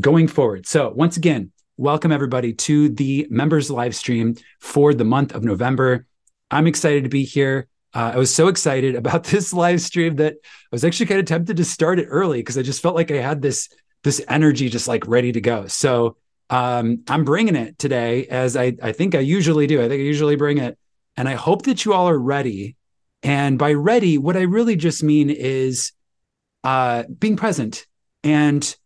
going forward. So once again, welcome everybody to the members live stream for the month of November. I'm excited to be here. I was so excited about this live stream that I was actually kind of tempted to start it early because I just felt like I had this energy just like ready to go. So I'm bringing it today, as I think I usually do. I think I usually bring it. And I hope that you all are ready. And by ready, what I really just mean is being present and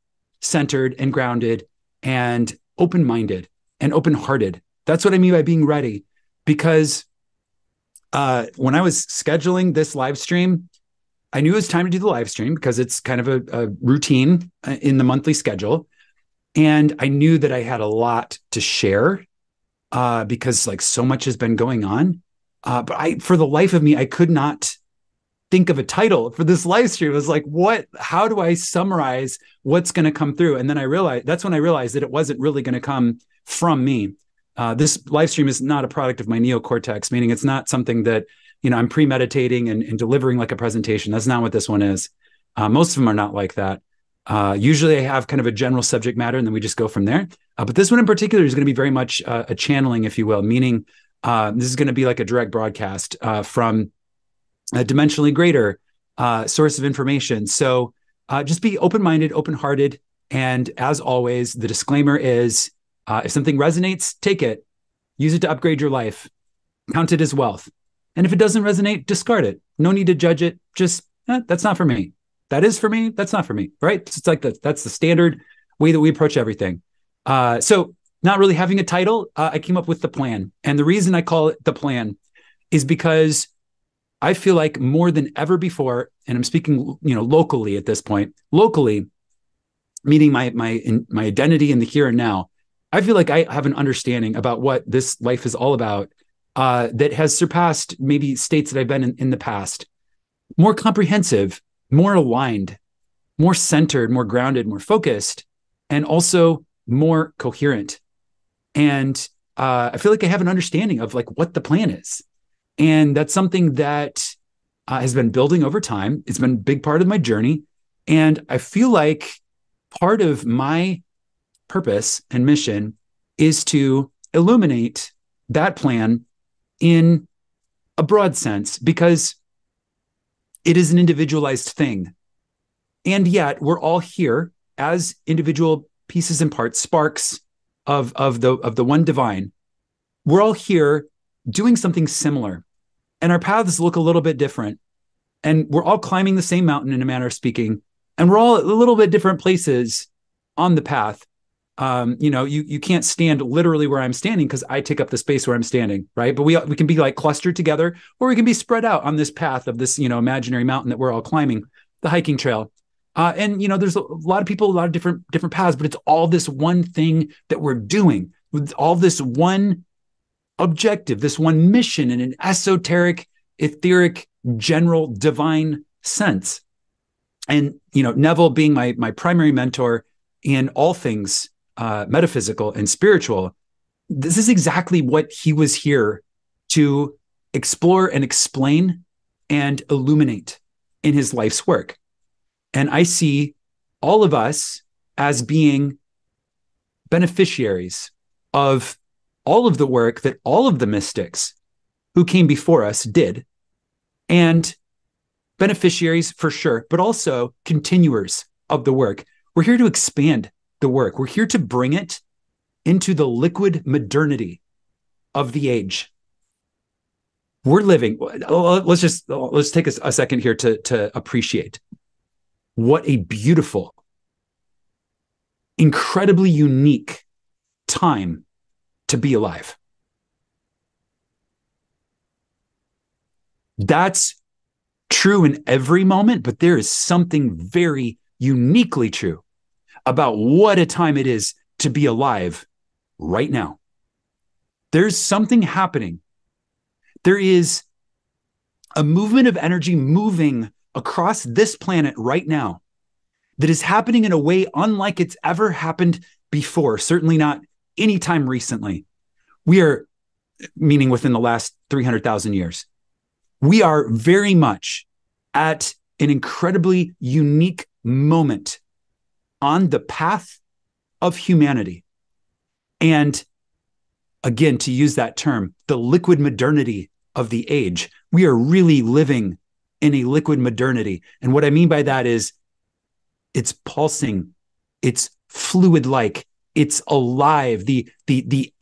centered and grounded and open-minded and open-hearted. That's what I mean by being ready. Because when I was scheduling this live stream, I knew it was time to do the live stream because it's kind of a routine in the monthly schedule. And I knew that I had a lot to share because like so much has been going on. But for the life of me, I could not think of a title for this live stream. It was like, how do I summarize what's going to come through? And then that's when I realized that it wasn't really going to come from me. This live stream is not a product of my neocortex, meaning it's not something that, I'm premeditating and delivering like a presentation. That's not what this one is. Most of them are not like that. Usually I have kind of a general subject matter and then we just go from there. But this one in particular is going to be very much a channeling, if you will, meaning this is going to be like a direct broadcast from a dimensionally greater source of information. So just be open-minded, open-hearted. And as always, the disclaimer is if something resonates, take it, use it to upgrade your life, count it as wealth. And if it doesn't resonate, discard it. No need to judge it. Just, that's not for me. That is for me. That's not for me, right? It's like that's the standard way that we approach everything. So not really having a title, I came up with the plan. And the reason I call it the plan is because I feel like more than ever before, and I'm speaking, locally at this point, locally, meaning my identity in the here and now, I feel like I have an understanding about what this life is all about that has surpassed maybe states that I've been in the past. More comprehensive, more aligned, more centered, more grounded, more focused, and also more coherent. And I feel like I have an understanding of like what the plan is. And that's something that has been building over time. It's been a big part of my journey. And I feel like part of my purpose and mission is to illuminate that plan in a broad sense, because it is an individualized thing. And yet we're all here as individual pieces and parts, sparks of the one divine. We're all here doing something similar, and our paths look a little bit different, and we're all climbing the same mountain in a manner of speaking, and we're all at a little bit different places on the path. You can't stand literally where I'm standing because I take up the space where I'm standing, right? But we can be like clustered together, or we can be spread out on this path of this, imaginary mountain that we're all climbing, the hiking trail. And there's a lot of people, a lot of different paths, but it's all this one thing that we're doing, with all this one objective, this one mission in an esoteric, etheric, general, divine sense. And, Neville being my primary mentor in all things metaphysical and spiritual, this is exactly what he was here to explore and explain and illuminate in his life's work. And I see all of us as being beneficiaries of all of the work that all of the mystics who came before us did, and beneficiaries for sure, but also continuers of the work. We're here to expand the work. We're here to bring it into the liquid modernity of the age. We're living. Let's take a second here to appreciate what a beautiful, incredibly unique time to be alive. That's true in every moment, but there is something very uniquely true about what a time it is to be alive right now. There's something happening. There is a movement of energy moving across this planet right now that is happening in a way unlike it's ever happened before, certainly not anytime recently. We are, meaning within the last 300,000 years, we are very much at an incredibly unique moment on the path of humanity. And again, to use that term, the liquid modernity of the age. We are really living in a liquid modernity. And what I mean by that is it's pulsing, it's fluid-like, it's alive. The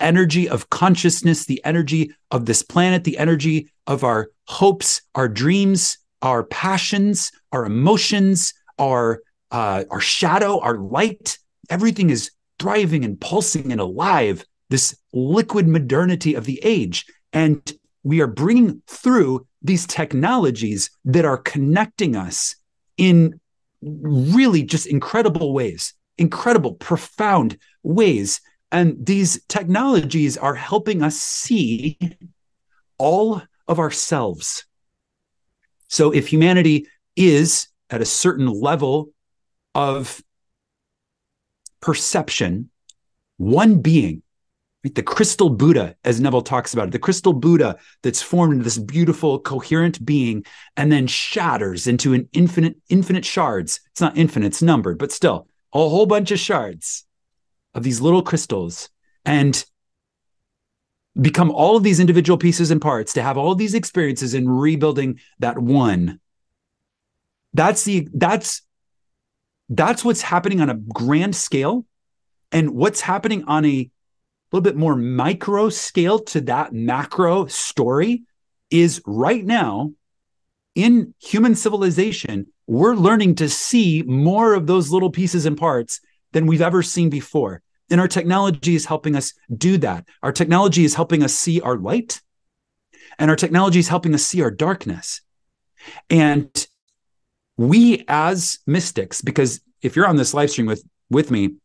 energy of consciousness, the energy of this planet, the energy of our hopes, our dreams, our passions, our emotions, our shadow, our light, everything is thriving and pulsing and alive, this liquid modernity of the age. And we are bringing through these technologies that are connecting us in really just incredible ways, incredible, profound ways. And these technologies are helping us see all of ourselves. So if humanity is at a certain level of perception, one being, right? The crystal Buddha, as Neville talks about it, the crystal Buddha that's formed into this beautiful, coherent being and then shatters into an infinite shards. It's not infinite, it's numbered, but still a whole bunch of shards of these little crystals, and become all of these individual pieces and parts to have all of these experiences in rebuilding that one. That's what's happening on a grand scale, and what's happening on a little bit more micro scale to that macro story is right now in human civilization, we're learning to see more of those little pieces and parts than we've ever seen before. And our technology is helping us do that. Our technology is helping us see our light, and our technology is helping us see our darkness. And we as mystics, because if you're on this live stream with me,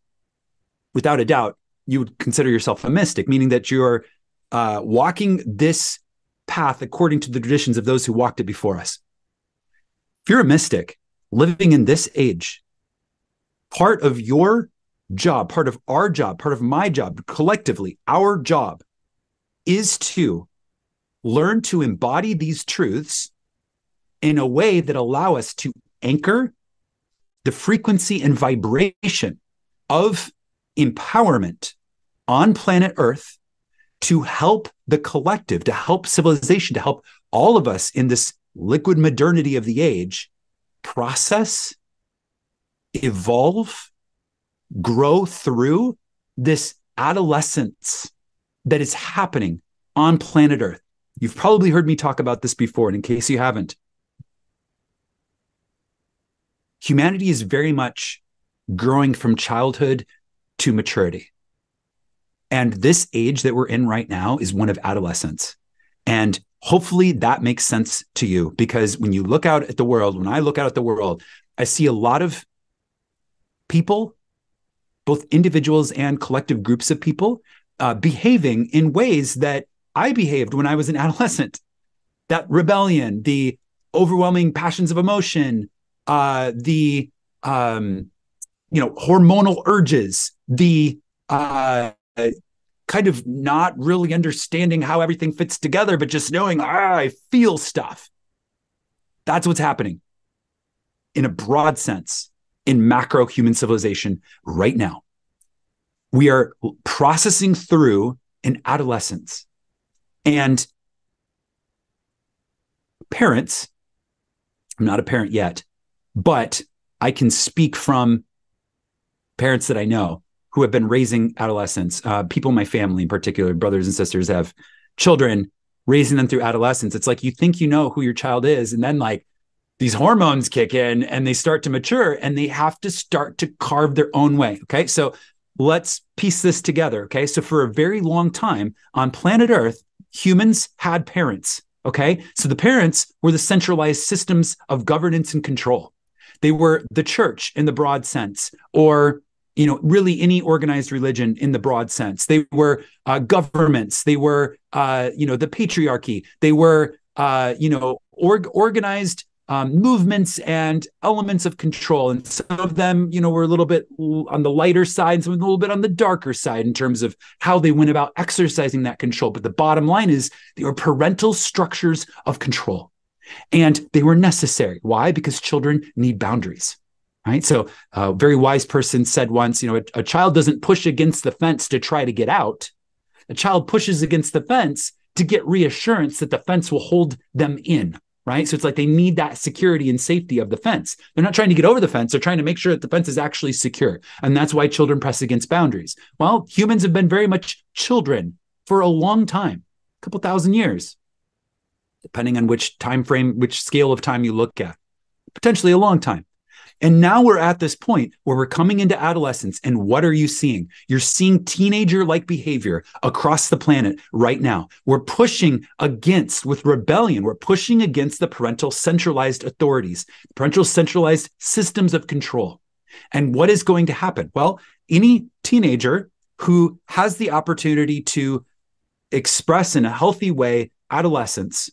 without a doubt, you would consider yourself a mystic, meaning that you're walking this path according to the traditions of those who walked it before us. If you're a mystic living in this age, part of your job, part of our job, part of my job, collectively, our job is to learn to embody these truths in a way that allow us to anchor the frequency and vibration of empowerment on planet Earth to help the collective, to help civilization, to help all of us in this liquid modernity of the age process, evolve, grow through this adolescence that is happening on planet Earth. You've probably heard me talk about this before, and in case you haven't, humanity is very much growing from childhood to maturity. And this age that we're in right now is one of adolescence. And hopefully that makes sense to you, because when you look out at the world, when I look out at the world, I see a lot of people, both individuals and collective groups of people, behaving in ways that I behaved when I was an adolescent. That rebellion, the overwhelming passions of emotion, hormonal urges, the kind of not really understanding how everything fits together, but just knowing, I feel stuff. That's what's happening in a broad sense in macro human civilization right now. We are processing through an adolescence, and parents, I'm not a parent yet, but I can speak from parents that I know who have been raising adolescents, people in my family in particular, brothers and sisters have children, raising them through adolescence. It's like you think you know who your child is, and then like these hormones kick in and they start to mature and they have to start to carve their own way. Okay, so let's piece this together. Okay, so for a very long time on planet Earth, humans had parents. Okay, so the parents were the centralized systems of governance and control. They were the church in the broad sense, or really any organized religion in the broad sense. They were governments. They were the patriarchy. They were organized movements and elements of control. And some of them were a little bit on the lighter side, and some a little bit on the darker side in terms of how they went about exercising that control. But the bottom line is they were parental structures of control. And they were necessary. Why? Because children need boundaries. Right. So a very wise person said once, you know, a child doesn't push against the fence to try to get out. A child pushes against the fence to get reassurance that the fence will hold them in. Right. So it's like they need that security and safety of the fence. They're not trying to get over the fence. They're trying to make sure that the fence is actually secure. And that's why children press against boundaries. Well, humans have been very much children for a long time, a couple thousand years, depending on which time frame, which scale of time you look at, potentially a long time. And now we're at this point where we're coming into adolescence. And what are you seeing? You're seeing teenager-like behavior across the planet right now. We're pushing against, with rebellion, we're pushing against the parental centralized authorities, parental centralized systems of control. And what is going to happen? Well, any teenager who has the opportunity to express in a healthy way adolescence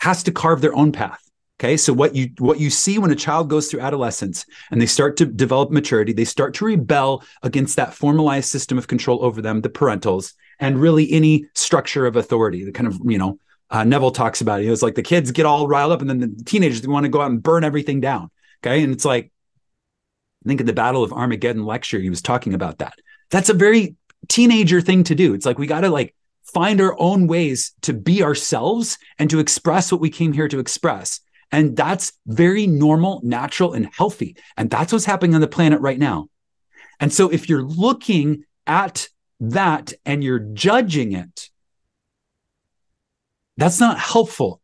has to carve their own path. Okay, so what you see when a child goes through adolescence and they start to develop maturity, they start to rebel against that formalized system of control over them, the parentals, and really any structure of authority. The kind of, you know, Neville talks about it. It was like the kids get all riled up and then the teenagers, they want to go out and burn everything down. Okay, and it's like, I think in the Battle of Armageddon lecture, he was talking about that. That's a very teenager thing to do. It's like we got to like find our own ways to be ourselves and to express what we came here to express. And that's very normal, natural, and healthy. And that's what's happening on the planet right now. And so if you're looking at that and you're judging it, that's not helpful.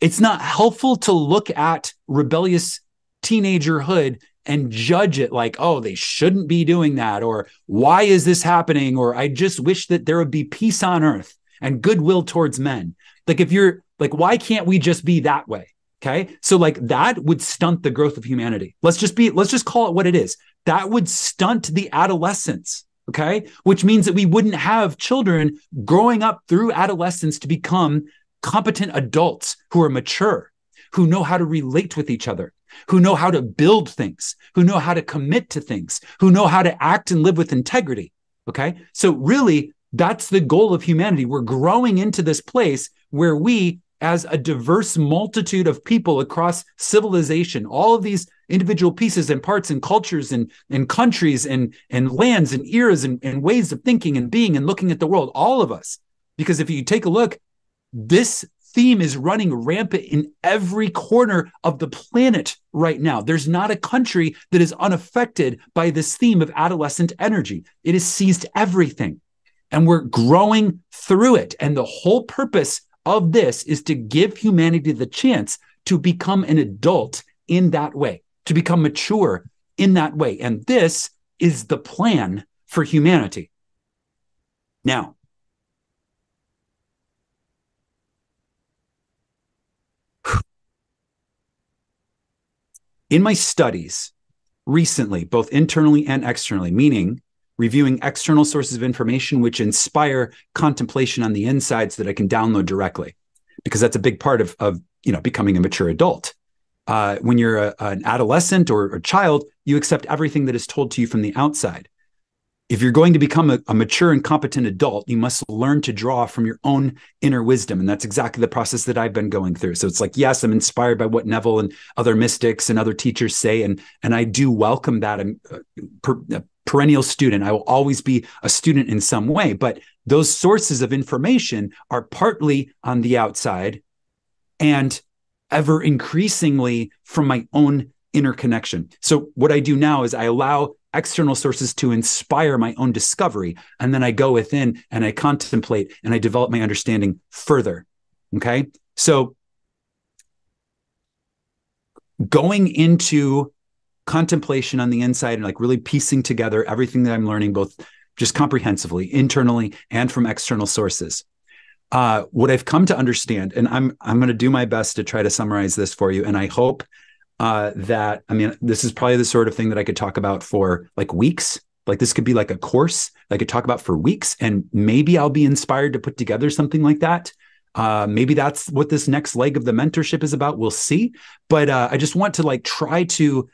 It's not helpful to look at rebellious teenagerhood and judge it like, oh, they shouldn't be doing that, or why is this happening? Or I just wish that there would be peace on earth and goodwill towards men. Like if you're like, why can't we just be that way? Okay. So like that would stunt the growth of humanity. Let's just call it what it is. That would stunt the adolescence. Okay. Which means that we wouldn't have children growing up through adolescence to become competent adults who are mature, who know how to relate with each other, who know how to build things, who know how to commit to things, who know how to act and live with integrity. Okay. So really that's the goal of humanity. We're growing into this place where we, as a diverse multitude of people across civilization, all of these individual pieces and parts and cultures and countries and lands and eras and ways of thinking and being and looking at the world, all of us. Because if you take a look, this theme is running rampant in every corner of the planet right now. There's not a country that is unaffected by this theme of adolescent energy. It has seized everything, and we're growing through it. And the whole purpose of this is to give humanity the chance to become an adult in that way, to become mature in that way. And this is the plan for humanity. Now, in my studies recently, both internally and externally, meaning reviewing external sources of information which inspire contemplation on the insides that I can download directly, because that's a big part of you know, becoming a mature adult. When you're an adolescent or a child, you accept everything that is told to you from the outside. If you're going to become a mature and competent adult, you must learn to draw from your own inner wisdom. And that's exactly the process that I've been going through. So it's like, yes, I'm inspired by what Neville and other mystics and other teachers say. And I do welcome that. I'm a perennial student. I will always be a student in some way. But those sources of information are partly on the outside and ever increasingly from my own inner connection. So what I do now is I allow external sources to inspire my own discovery. And then I go within and I contemplate and I develop my understanding further. Okay. So going into contemplation on the inside and like really piecing together everything that I'm learning, both just comprehensively, internally, and from external sources. What I've come to understand, and I'm going to do my best to try to summarize this for you. And I hope that, I mean, this is probably the sort of thing that I could talk about for like weeks. Like this could be like a course that I could talk about for weeks, and maybe I'll be inspired to put together something like that. Maybe that's what this next leg of the mentorship is about. We'll see. But I just want to like try to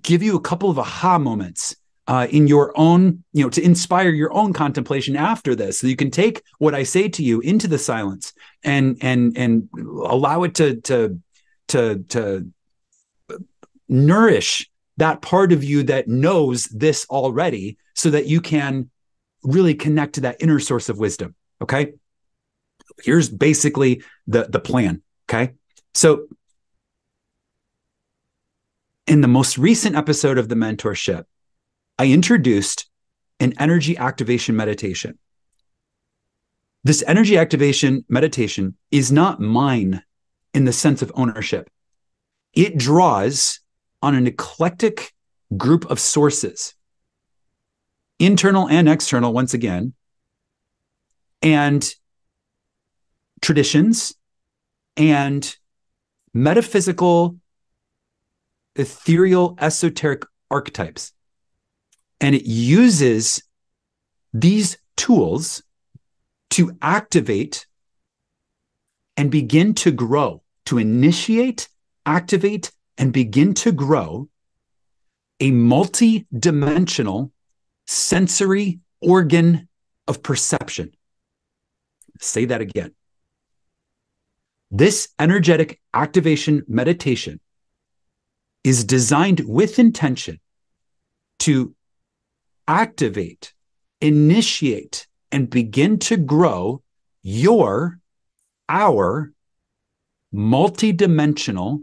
give you a couple of aha moments in your own, you know, to inspire your own contemplation after this. So you can take what I say to you into the silence and allow it to nourish that part of you that knows this already so that you can really connect to that inner source of wisdom. Okay. Here's basically the plan. Okay. So in the most recent episode of the mentorship, I introduced an energy activation meditation. This energy activation meditation is not mine in the sense of ownership. It draws on an eclectic group of sources, internal and external, once again, and traditions and metaphysical, ethereal, esoteric archetypes. And it uses these tools to activate and begin to grow, to initiate, activate, and begin to grow a multi-dimensional sensory organ of perception. Say that again. This energetic activation meditation is designed with intention to activate, initiate, and begin to grow our multidimensional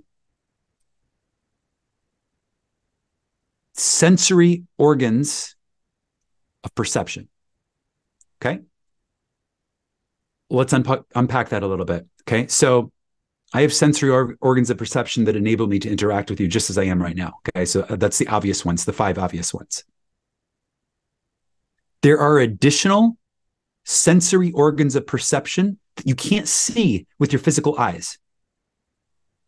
sensory organs of perception. Okay? Let's unpack that a little bit. Okay? So I have sensory organs of perception that enable me to interact with you just as I am right now. Okay? So that's the obvious ones, the five obvious ones. There are additional sensory organs of perception that you can't see with your physical eyes.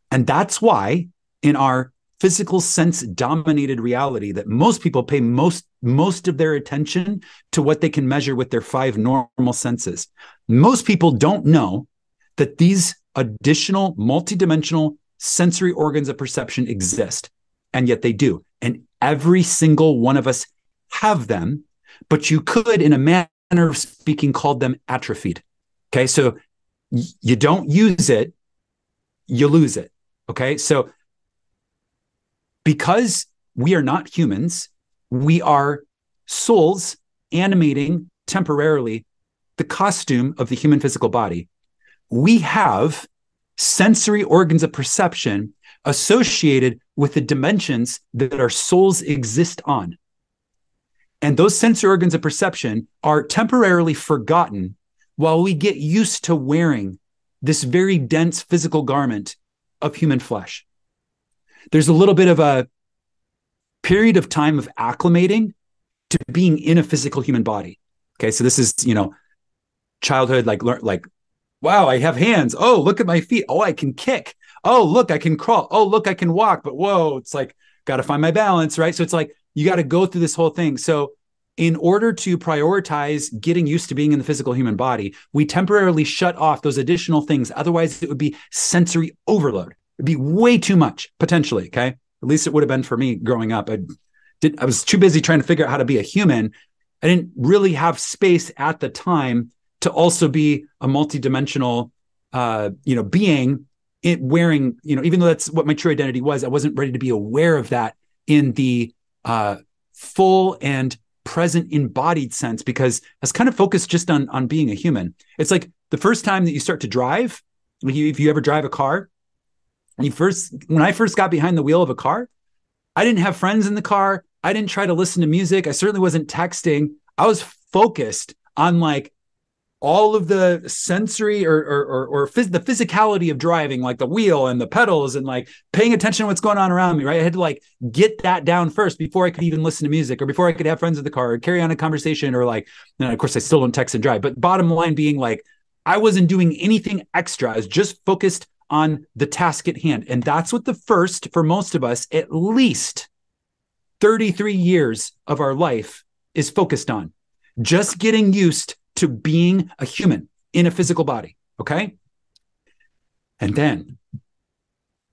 And that's why in our physical sense dominated reality that most people pay most of their attention to what they can measure with their five normal senses. Most people don't know that these additional multidimensional sensory organs of perception exist, and yet they do. And every single one of us have them, but you could, in a manner of speaking, called them atrophied. Okay, so you don't use it, you lose it. Okay, so because we are not humans, we are souls animating temporarily the costume of the human physical body. We have sensory organs of perception associated with the dimensions that our souls exist on. And those sensory organs of perception are temporarily forgotten while we get used to wearing this very dense physical garment of human flesh. There's a little bit of a period of time of acclimating to being in a physical human body. Okay, so this is, you know, childhood, like, wow, I have hands. Oh, look at my feet. Oh, I can kick. Oh, look, I can crawl. Oh, look, I can walk. But whoa, it's like, got to find my balance, right? So it's like, you got to go through this whole thing. So in order to prioritize getting used to being in the physical human body, we temporarily shut off those additional things. Otherwise, it would be sensory overload. It'd be way too much, potentially, okay? At least it would have been for me growing up. I was too busy trying to figure out how to be a human. I didn't really have space at the time to also be a multidimensional, being, wearing, even though that's what my true identity was, I wasn't ready to be aware of that in the full and present embodied sense, because I was kind of focused just on being a human. It's like the first time that you start to drive, if you ever drive a car, when I first got behind the wheel of a car, I didn't have friends in the car. I didn't try to listen to music. I certainly wasn't texting. I was focused on like all of the sensory or the physicality of driving, like the wheel and the pedals and like paying attention to what's going on around me, right? I had to like get that down first before I could even listen to music or before I could have friends in the car or carry on a conversation or like, and of course I still don't text and drive, but bottom line being like, I wasn't doing anything extra. I was just focused on the task at hand. And that's what the first, for most of us, at least 33 years of our life is focused on. Just getting used to being a human in a physical body, okay? And then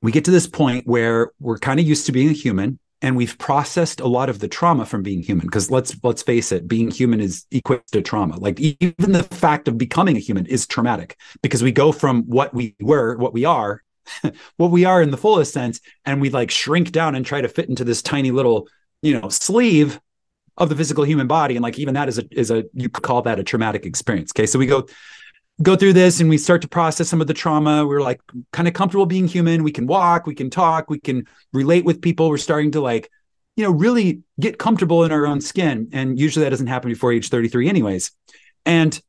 we get to this point where we're kind of used to being a human and we've processed a lot of the trauma from being human, because let's face it, being human is equated to trauma. Like even the fact of becoming a human is traumatic, because we go from what we were, what we are, what we are in the fullest sense. And we like shrink down and try to fit into this tiny little, you know, sleeve of the physical human body. And like, even that is a, you could call that a traumatic experience. Okay. So we go through this and we start to process some of the trauma. We're like kind of comfortable being human. We can walk, we can talk, we can relate with people. We're starting to like, you know, really get comfortable in our own skin. And usually that doesn't happen before age 33 anyways. And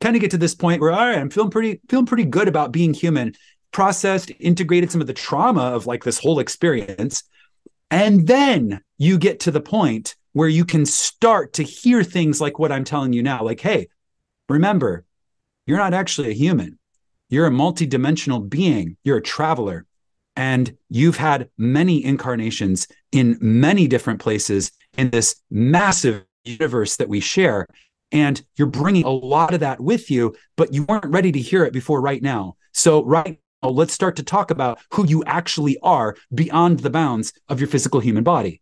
kind of get to this point where, all right, I'm feeling pretty good about being human, processed, integrated some of the trauma of like this whole experience. And then you get to the point where you can start to hear things like what I'm telling you now, like, hey, remember, you're not actually a human. You're a multidimensional being. You're a traveler. And you've had many incarnations in many different places in this massive universe that we share. And you're bringing a lot of that with you, but you weren't ready to hear it before right now. So right now, let's start to talk about who you actually are beyond the bounds of your physical human body.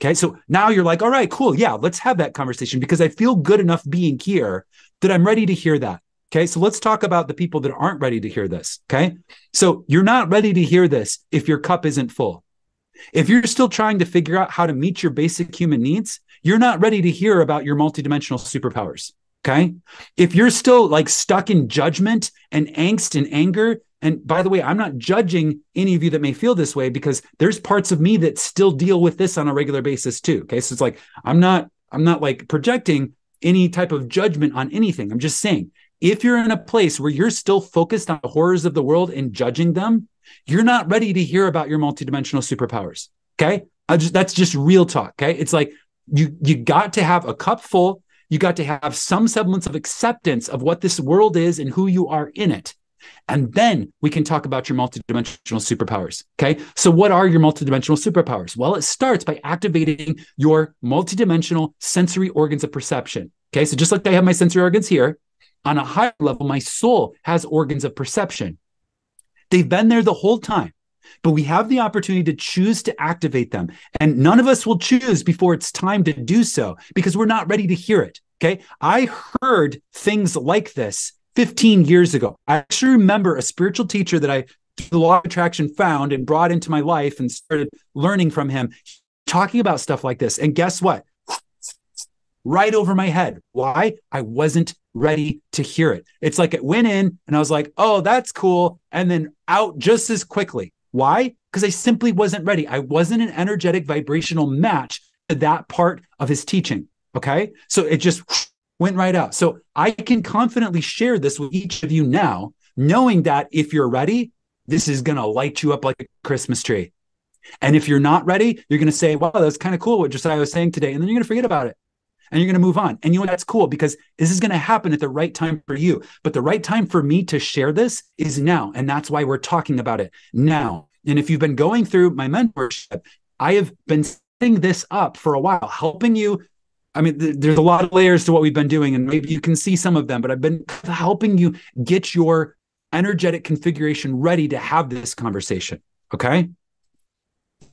Okay, so now you're like, all right, cool. Yeah, let's have that conversation because I feel good enough being here that I'm ready to hear that. Okay, so let's talk about the people that aren't ready to hear this. Okay, so you're not ready to hear this if your cup isn't full. If you're still trying to figure out how to meet your basic human needs, you're not ready to hear about your multidimensional superpowers, okay? If you're still like stuck in judgment and angst and anger, and by the way, I'm not judging any of you that may feel this way because there's parts of me that still deal with this on a regular basis too, okay? So it's like, I'm not like projecting any type of judgment on anything. I'm just saying, if you're in a place where you're still focused on the horrors of the world and judging them, you're not ready to hear about your multidimensional superpowers, okay? That's just real talk, okay? It's like you got to have a cup full. You got to have some semblance of acceptance of what this world is and who you are in it. And then we can talk about your multidimensional superpowers, okay? So what are your multidimensional superpowers? Well, it starts by activating your multidimensional sensory organs of perception, okay? So just like I have my sensory organs here, on a higher level, my soul has organs of perception. They've been there the whole time, but we have the opportunity to choose to activate them. And none of us will choose before it's time to do so because we're not ready to hear it, okay? I heard things like this 15 years ago. I actually remember a spiritual teacher that I, the law of attraction, found and brought into my life and started learning from him, talking about stuff like this. And guess what? Right over my head. Why? I wasn't ready to hear it. It's like it went in and I was like, oh, that's cool. And then out just as quickly. Why? Because I simply wasn't ready. I wasn't an energetic vibrational match to that part of his teaching. Okay. So it just went right out. So I can confidently share this with each of you now, knowing that if you're ready, this is going to light you up like a Christmas tree. And if you're not ready, you're going to say, wow, that's kind of cool what Josiah was saying today. And then you're going to forget about it. And you're going to move on. And you know, that's cool because this is going to happen at the right time for you. But the right time for me to share this is now. And that's why we're talking about it now. And if you've been going through my mentorship, I have been setting this up for a while, helping you. I mean, there's a lot of layers to what we've been doing and maybe you can see some of them, but I've been helping you get your energetic configuration ready to have this conversation. Okay.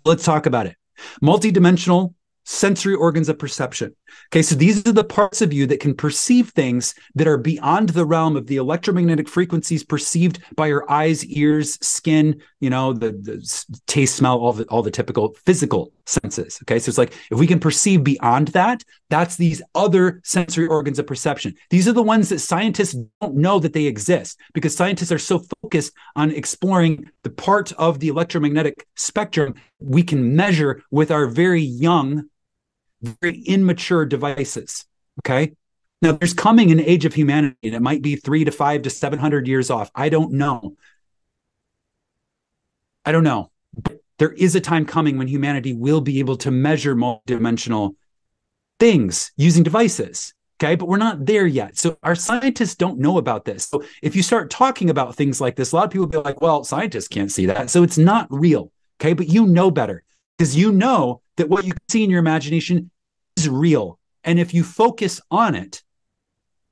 Let's talk about it. Multidimensional sensory organs of perception. Okay, so these are the parts of you that can perceive things that are beyond the realm of the electromagnetic frequencies perceived by your eyes, ears, skin, you know, the taste, smell, all the typical physical senses. Okay, so it's like if we can perceive beyond that, that's these other sensory organs of perception. These are the ones that scientists don't know that they exist because scientists are so focused on exploring the part of the electromagnetic spectrum we can measure with our very young, very immature devices, okay? Now, there's coming an age of humanity, and it might be 3 to 5 to 700 years off. I don't know. But there is a time coming when humanity will be able to measure multidimensional things using devices, okay? But we're not there yet. So our scientists don't know about this. So if you start talking about things like this, a lot of people will be like, well, scientists can't see that. So it's not real, okay? But you know better because you know that what you see in your imagination is real. And if you focus on it,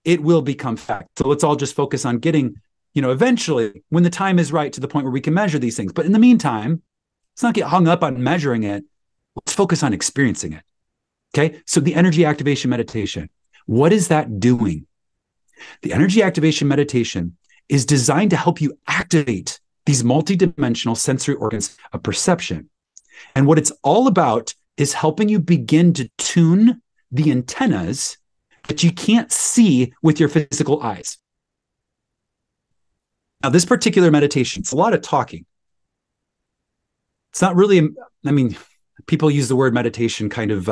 it will become fact. So let's all just focus on getting, you know, eventually when the time is right to the point where we can measure these things. But in the meantime, let's not get hung up on measuring it. Let's focus on experiencing it. Okay. So the energy activation meditation, what is that doing? The energy activation meditation is designed to help you activate these multidimensional sensory organs of perception. And what it's all about is helping you begin to tune the antennas that you can't see with your physical eyes. Now, this particular meditation, it's a lot of talking. It's not really, I mean, people use the word meditation kind of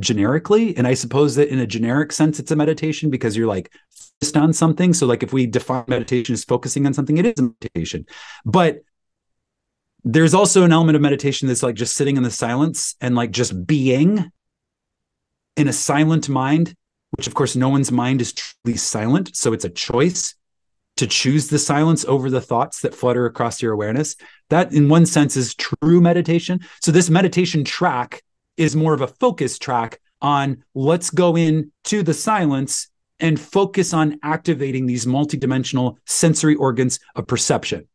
generically. And I suppose that in a generic sense, it's a meditation because you're like focused on something. So like if we define meditation as focusing on something, it is a meditation. But there's also an element of meditation that's like just sitting in the silence and like just being in a silent mind, which of course no one's mind is truly silent. So it's a choice to choose the silence over the thoughts that flutter across your awareness. That in one sense is true meditation. So this meditation track is more of a focus track on let's go into the silence and focus on activating these multidimensional sensory organs of perception.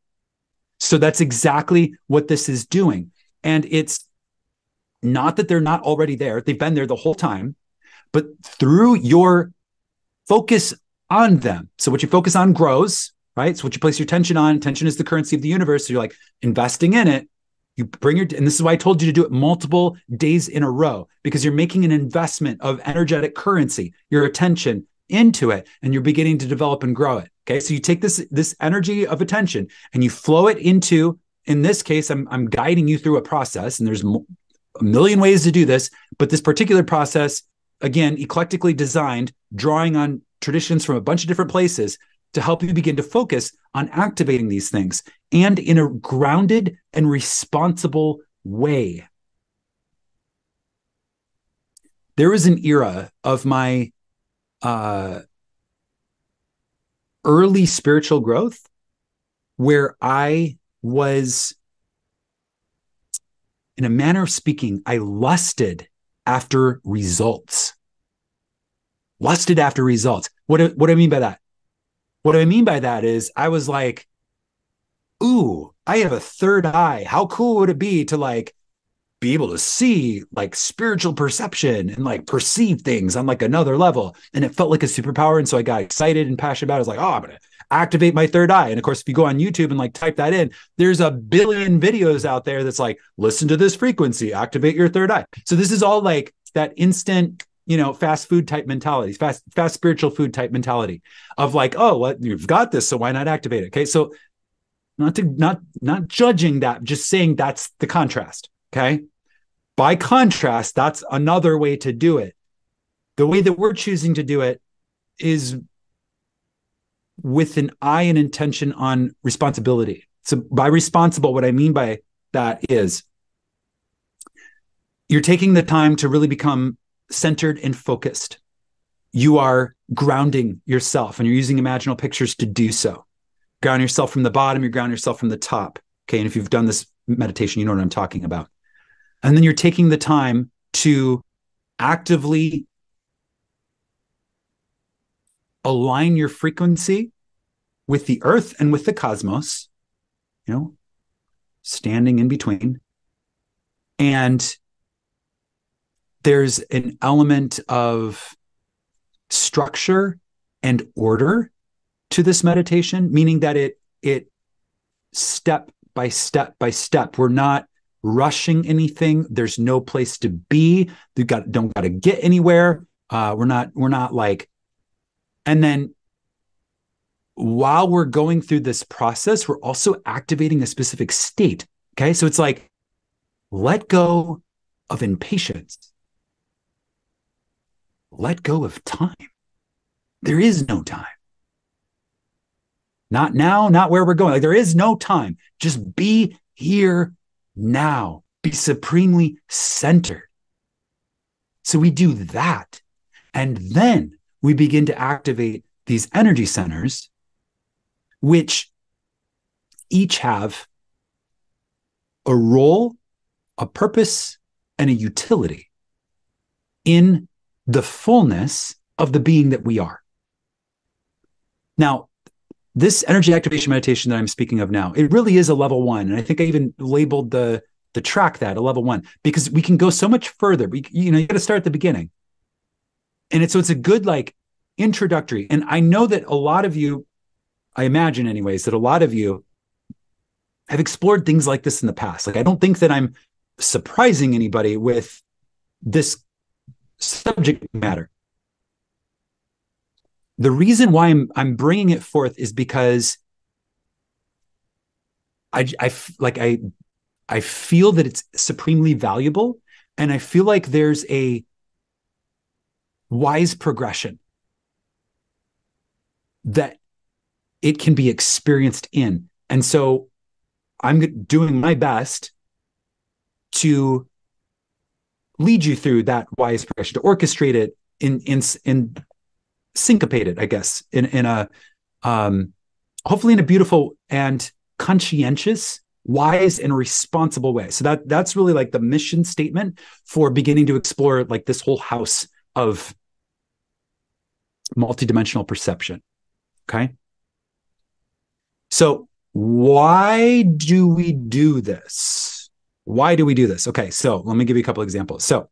So that's exactly what this is doing. And it's not that they're not already there. They've been there the whole time, but through your focus on them. So what you focus on grows, right? So what you place your attention on, attention is the currency of the universe. So you're like investing in it. You bring your, and this is why I told you to do it multiple days in a row, because you're making an investment of energetic currency, your attention into it, and you're beginning to develop and grow it. Okay. So you take this energy of attention and you flow it into, in this case, I'm guiding you through a process, and there's a million ways to do this, but this particular process, again, eclectically designed, drawing on traditions from a bunch of different places to help you begin to focus on activating these things and in a grounded and responsible way. There was an era of my early spiritual growth where I was, in a manner of speaking, I lusted after results. Lusted after results. What do I mean by that? What I mean by that is I was like, ooh, I have a third eye. How cool would it be to like be able to see like spiritual perception and like perceive things on like another level? And it felt like a superpower. And so I got excited and passionate about it. I was like, oh, I'm going to activate my third eye. And of course, if you go on YouTube and like type that in, there's a billion videos out there that's like, listen to this frequency, activate your third eye. So this is all like that instant, you know, fast food type mentality, fast spiritual food type mentality of like, oh, well, you've got this, so why not activate it? Okay. So not judging that, just saying that's the contrast. Okay. By contrast, that's another way to do it. The way that we're choosing to do it is with an eye and intention on responsibility. So by responsible, what I mean by that is you're taking the time to really become centered and focused. You are grounding yourself and you're using imaginal pictures to do so. Ground yourself from the bottom, you ground yourself from the top. Okay. And if you've done this meditation, you know what I'm talking about. And then you're taking the time to actively align your frequency with the earth and with the cosmos, you know, standing in between. And there's an element of structure and order to this meditation, meaning that it step by step by step. We're not rushing anything. There's no place to be. You don't got to get anywhere. We're not like, and then while we're going through this process, we're also activating a specific state. Okay. So it's like, let go of impatience. Let go of time. There is no time. Not now, not where we're going. Like there is no time. Just be here now. Be supremely centered. So we do that. And then we begin to activate these energy centers, which each have a role, a purpose, and a utility in the fullness of the being that we are. Now, this energy activation meditation that I'm speaking of now, it really is a level one. And I think I even labeled the track that a level one, because we can go so much further. You got to start at the beginning. And it's a good like introductory. And I know that a lot of you, I imagine anyways, that a lot of you have explored things like this in the past. Like, I don't think that I'm surprising anybody with this subject matter. The reason why I'm bringing it forth is because I feel that it's supremely valuable, and I feel like there's a wise progression that it can be experienced in. And so I'm doing my best to lead you through that wise progression, to orchestrate it in syncopate it, I guess, in a hopefully in a beautiful and conscientious, wise, and responsible way. So that's really like the mission statement for beginning to explore like this whole house of multidimensional perception. Okay. So why do we do this? Why do we do this? Okay. So let me give you a couple examples. So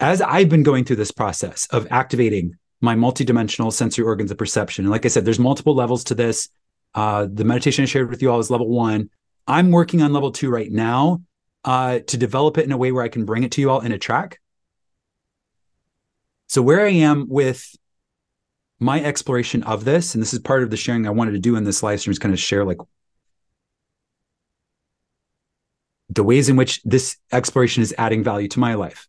as I've been going through this process of activating my multidimensional sensory organs of perception, and like I said, there's multiple levels to this. The meditation I shared with you all is level 1. I'm working on level 2 right now to develop it in a way where I can bring it to you all in a track. So where I am with my exploration of this, and this is part of the sharing I wanted to do in this live stream, is kind of share like the ways in which this exploration is adding value to my life.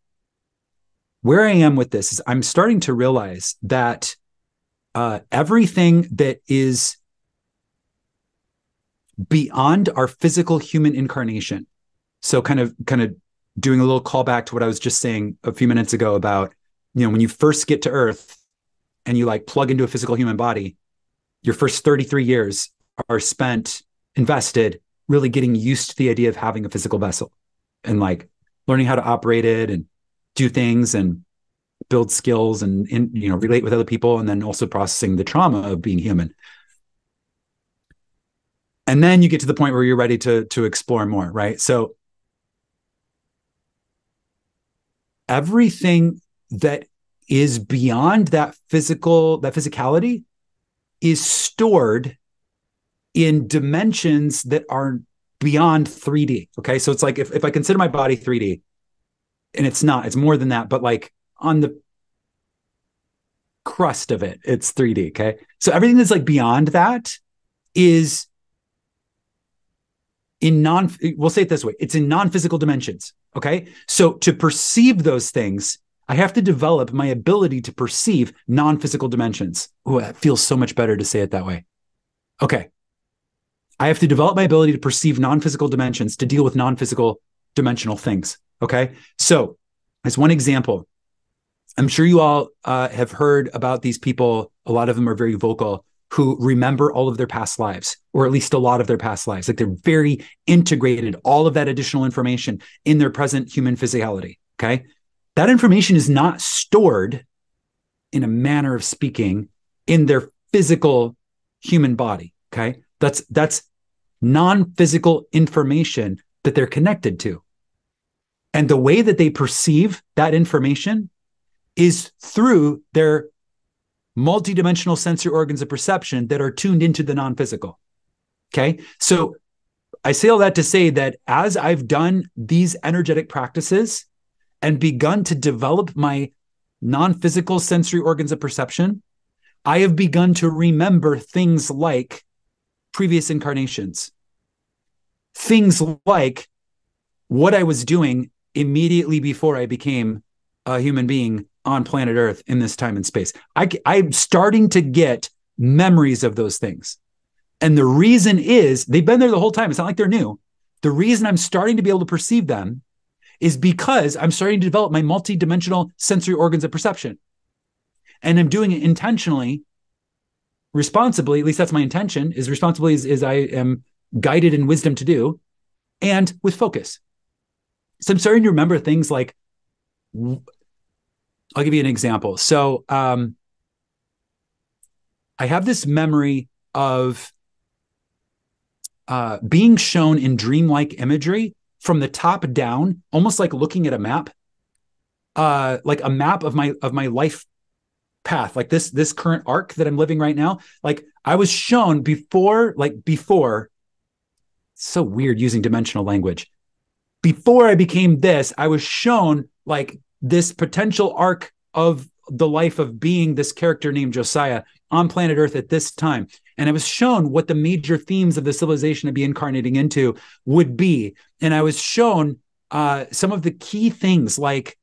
Where I am with this is I'm starting to realize that everything that is beyond our physical human incarnation. So kind of doing a little callback to what I was just saying a few minutes ago about, you know, when you first get to Earth and you like plug into a physical human body, your first 33 years are spent invested really getting used to the idea of having a physical vessel and like learning how to operate it and do things and build skills and you know, relate with other people, and then also processing the trauma of being human. And then you get to the point where you're ready to explore more, right? So everything that is beyond that physicality is stored in dimensions that are beyond 3D, okay? So it's like if I consider my body 3D, and it's not, it's more than that, but like on the crust of it, it's 3D, okay? So everything that's like beyond that is we'll say it this way, it's in non-physical dimensions, okay? So to perceive those things, I have to develop my ability to perceive non-physical dimensions. Oh, that feels so much better to say it that way. Okay. I have to develop my ability to perceive non-physical dimensions, to deal with non-physical dimensional things, okay? So as one example, I'm sure you all have heard about these people, a lot of them are very vocal, who remember all of their past lives, or at least a lot of their past lives. Like they're very integrated, all of that additional information in their present human physicality, okay? That information is not stored in a manner of speaking in their physical human body, okay? That's non-physical information that they're connected to. And the way that they perceive that information is through their multidimensional sensory organs of perception that are tuned into the non-physical, okay? So I say all that to say that as I've done these energetic practices and begun to develop my non-physical sensory organs of perception, I have begun to remember things like previous incarnations, things like what I was doing immediately before I became a human being on planet Earth in this time and space. I'm starting to get memories of those things. And the reason is they've been there the whole time. It's not like they're new. The reason I'm starting to be able to perceive them is because I'm starting to develop my multidimensional sensory organs of perception. And I'm doing it intentionally, responsibly, at least that's my intention, is responsibly as I am guided in wisdom to do, and with focus. So I'm starting to remember things like, I'll give you an example. So I have this memory of being shown in dreamlike imagery from the top down, almost like looking at a map, like a map of my life path, like this current arc that I'm living right now. Like I was shown before so weird using dimensional language. Before I became this, I was shown like this potential arc of the life of being this character named Josiah on planet Earth at this time. And I was shown what the major themes of the civilization to be incarnating into would be. And I was shown some of the key things like,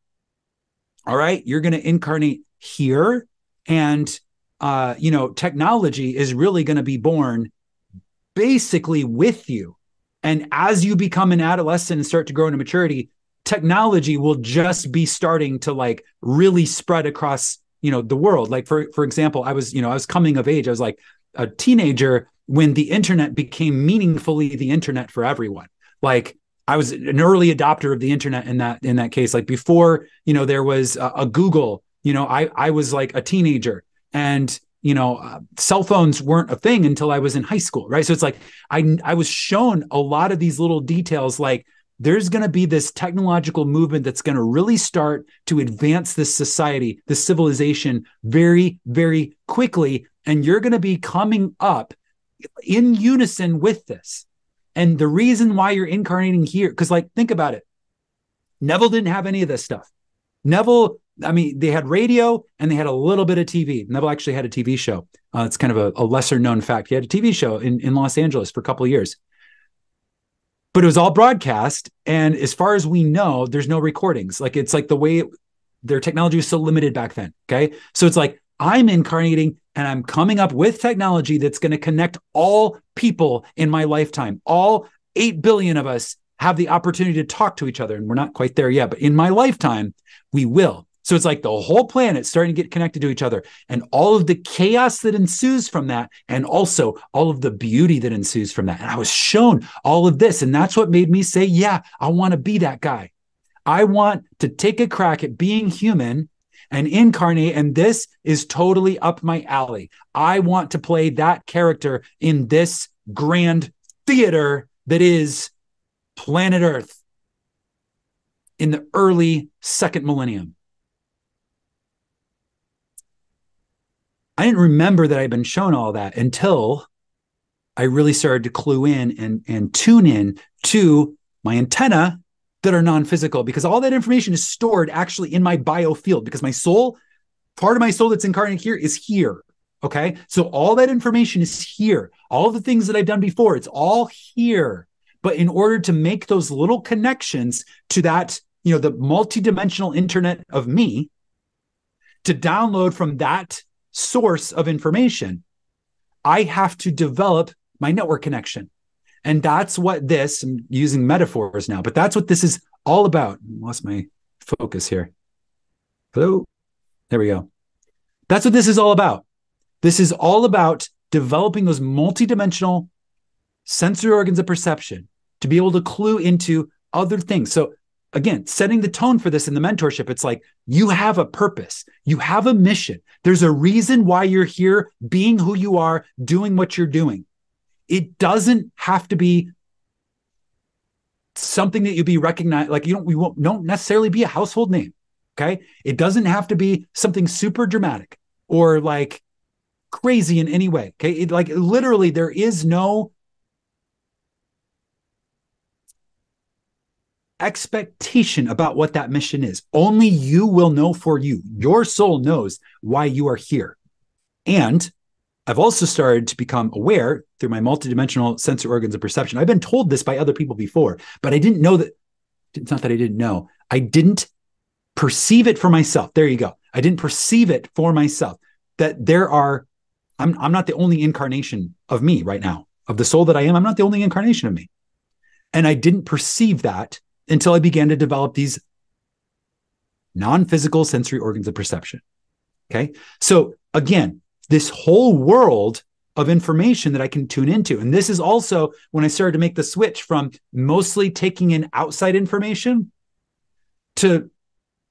all right, you're going to incarnate here. And, you know, technology is really going to be born basically with you. And as you become an adolescent and start to grow into maturity, technology will just be starting to like really spread across, you know, the world. Like for example, I was coming of age. I was like a teenager when the internet became meaningfully the internet for everyone. Like I was an early adopter of the internet in that case. Like before, you know, there was a Google, you know, I was like a teenager, and you know, cell phones weren't a thing until I was in high school, right? So it's like I was shown a lot of these little details, like there's going to be this technological movement that's going to really start to advance this society, this civilization very, very quickly. And you're going to be coming up in unison with this. And the reason why you're incarnating here, because like, think about it. Neville didn't have any of this stuff. Neville, I mean, they had radio and they had a little bit of TV. Neville actually had a TV show. It's kind of a lesser known fact. He had a TV show in Los Angeles for a couple of years. But it was all broadcast. And as far as we know, there's no recordings. Like it's like the way their technology was so limited back then. Okay. So it's like, I'm incarnating and I'm coming up with technology that's going to connect all people in my lifetime. All 8 billion of us have the opportunity to talk to each other. And we're not quite there yet, but in my lifetime, we will. So it's like the whole planet starting to get connected to each other, and all of the chaos that ensues from that. And also all of the beauty that ensues from that. And I was shown all of this. And that's what made me say, yeah, I want to be that guy. I want to take a crack at being human and incarnate. And this is totally up my alley. I want to play that character in this grand theater that is planet Earth in the early second millennium. I didn't remember that I'd been shown all that until I really started to clue in and tune in to my antenna that are non-physical, because all that information is stored actually in my biofield, because my soul, part of my soul that's incarnate here is here. Okay. So all that information is here. All the things that I've done before, it's all here. But in order to make those little connections to that, you know, the multidimensional internet of me, to download from that source of information, I have to develop my network connection. And that's what this, I'm using metaphors now, but that's what this is all about. I lost my focus here. Hello? There we go. That's what this is all about. This is all about developing those multidimensional sensory organs of perception to be able to clue into other things. So again, setting the tone for this in the mentorship, it's like you have a purpose, you have a mission. There's a reason why you're here, being who you are, doing what you're doing. It doesn't have to be something that you'll be recognized. Like we won't necessarily be a household name. Okay. It doesn't have to be something super dramatic or like crazy in any way. Okay. It, like literally there is no expectation about what that mission is. Only you will know for you. Your soul knows why you are here. And I've also started to become aware through my multidimensional sensory organs of perception. I've been told this by other people before, but I didn't know that. It's not that I didn't know. I didn't perceive it for myself. There you go. I didn't perceive it for myself that there are, I'm not the only incarnation of me right now, of the soul that I am. I'm not the only incarnation of me. And I didn't perceive that until I began to develop these non-physical sensory organs of perception. Okay. So again, this whole world of information that I can tune into. And this is also when I started to make the switch from mostly taking in outside information to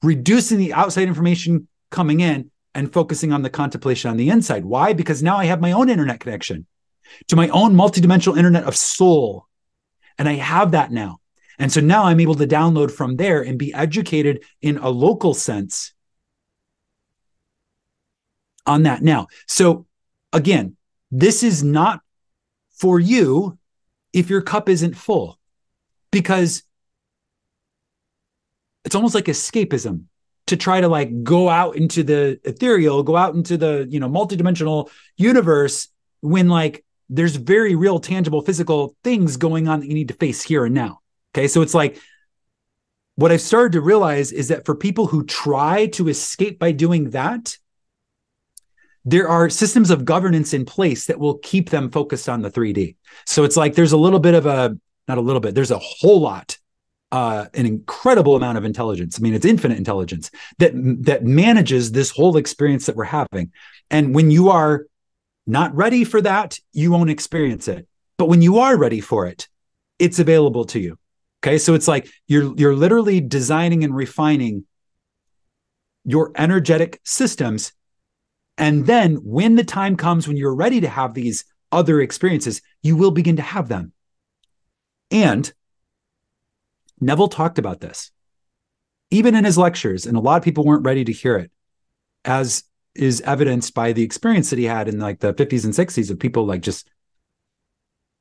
reducing the outside information coming in and focusing on the contemplation on the inside. Why? Because now I have my own internet connection to my own multidimensional internet of soul. And I have that now. And so now I'm able to download from there and be educated in a local sense on that now. So again, this is not for you if your cup isn't full, because it's almost like escapism to try to like go out into the ethereal, go out into the, you know, multidimensional universe when like there's very real, tangible, physical things going on that you need to face here and now. Okay. So it's like, what I've started to realize is that for people who try to escape by doing that, there are systems of governance in place that will keep them focused on the 3D. So it's like, there's a little bit of a, not a little bit, there's a whole lot, an incredible amount of intelligence. I mean, it's infinite intelligence that manages this whole experience that we're having. And when you are not ready for that, you won't experience it. But when you are ready for it, it's available to you. Okay. So it's like, you're literally designing and refining your energetic systems. And then when the time comes, when you're ready to have these other experiences, you will begin to have them. And Neville talked about this, even in his lectures, and a lot of people weren't ready to hear it, as is evidenced by the experience that he had in like the 50s and 60s of people like just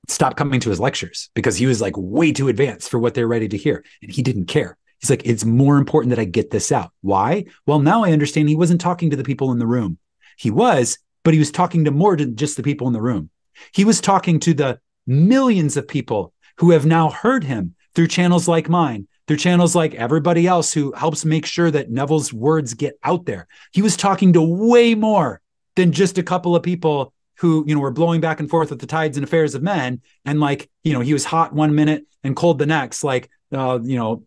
stop coming to his lectures because he was like way too advanced for what they're ready to hear. And he didn't care. He's like, it's more important that I get this out. Why? Well, now I understand he wasn't talking to the people in the room. He was, but he was talking to more than just the people in the room. He was talking to the millions of people who have now heard him through channels like mine, through channels like everybody else who helps make sure that Neville's words get out there. He was talking to way more than just a couple of people who, you know, were blowing back and forth with the tides and affairs of men. And like, you know, he was hot one minute and cold the next, like, you know,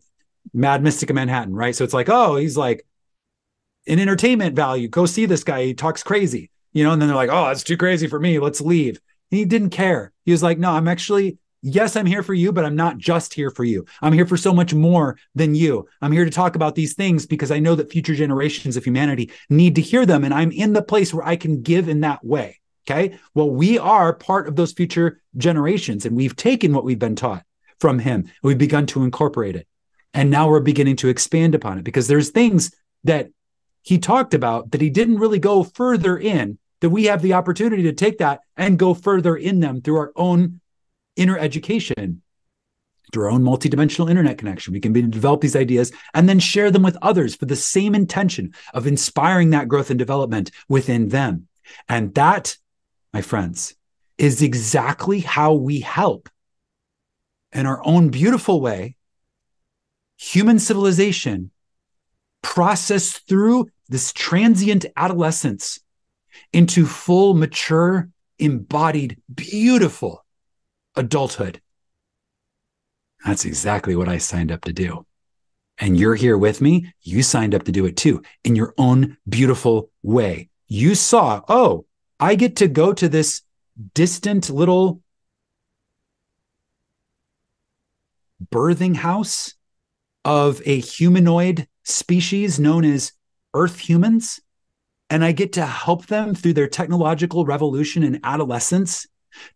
Mad Mystic of Manhattan, right? So it's like, oh, he's like an entertainment value. Go see this guy. He talks crazy, you know? And then they're like, oh, that's too crazy for me. Let's leave. And he didn't care. He was like, no, I'm actually... yes, I'm here for you, but I'm not just here for you. I'm here for so much more than you. I'm here to talk about these things because I know that future generations of humanity need to hear them. And I'm in the place where I can give in that way. Okay. Well, we are part of those future generations, and we've taken what we've been taught from him. We've begun to incorporate it. And now we're beginning to expand upon it because there's things that he talked about that he didn't really go further in, that we have the opportunity to take that and go further in them through our own inner education, through our own multidimensional internet connection. We can develop these ideas and then share them with others for the same intention of inspiring that growth and development within them. And that, my friends, is exactly how we help, in our own beautiful way, human civilization process through this transient adolescence into full, mature, embodied, beautiful adulthood. That's exactly what I signed up to do. And you're here with me. You signed up to do it too, in your own beautiful way. You saw, oh, I get to go to this distant little birthing house of a humanoid species known as Earth humans. And I get to help them through their technological revolution and adolescence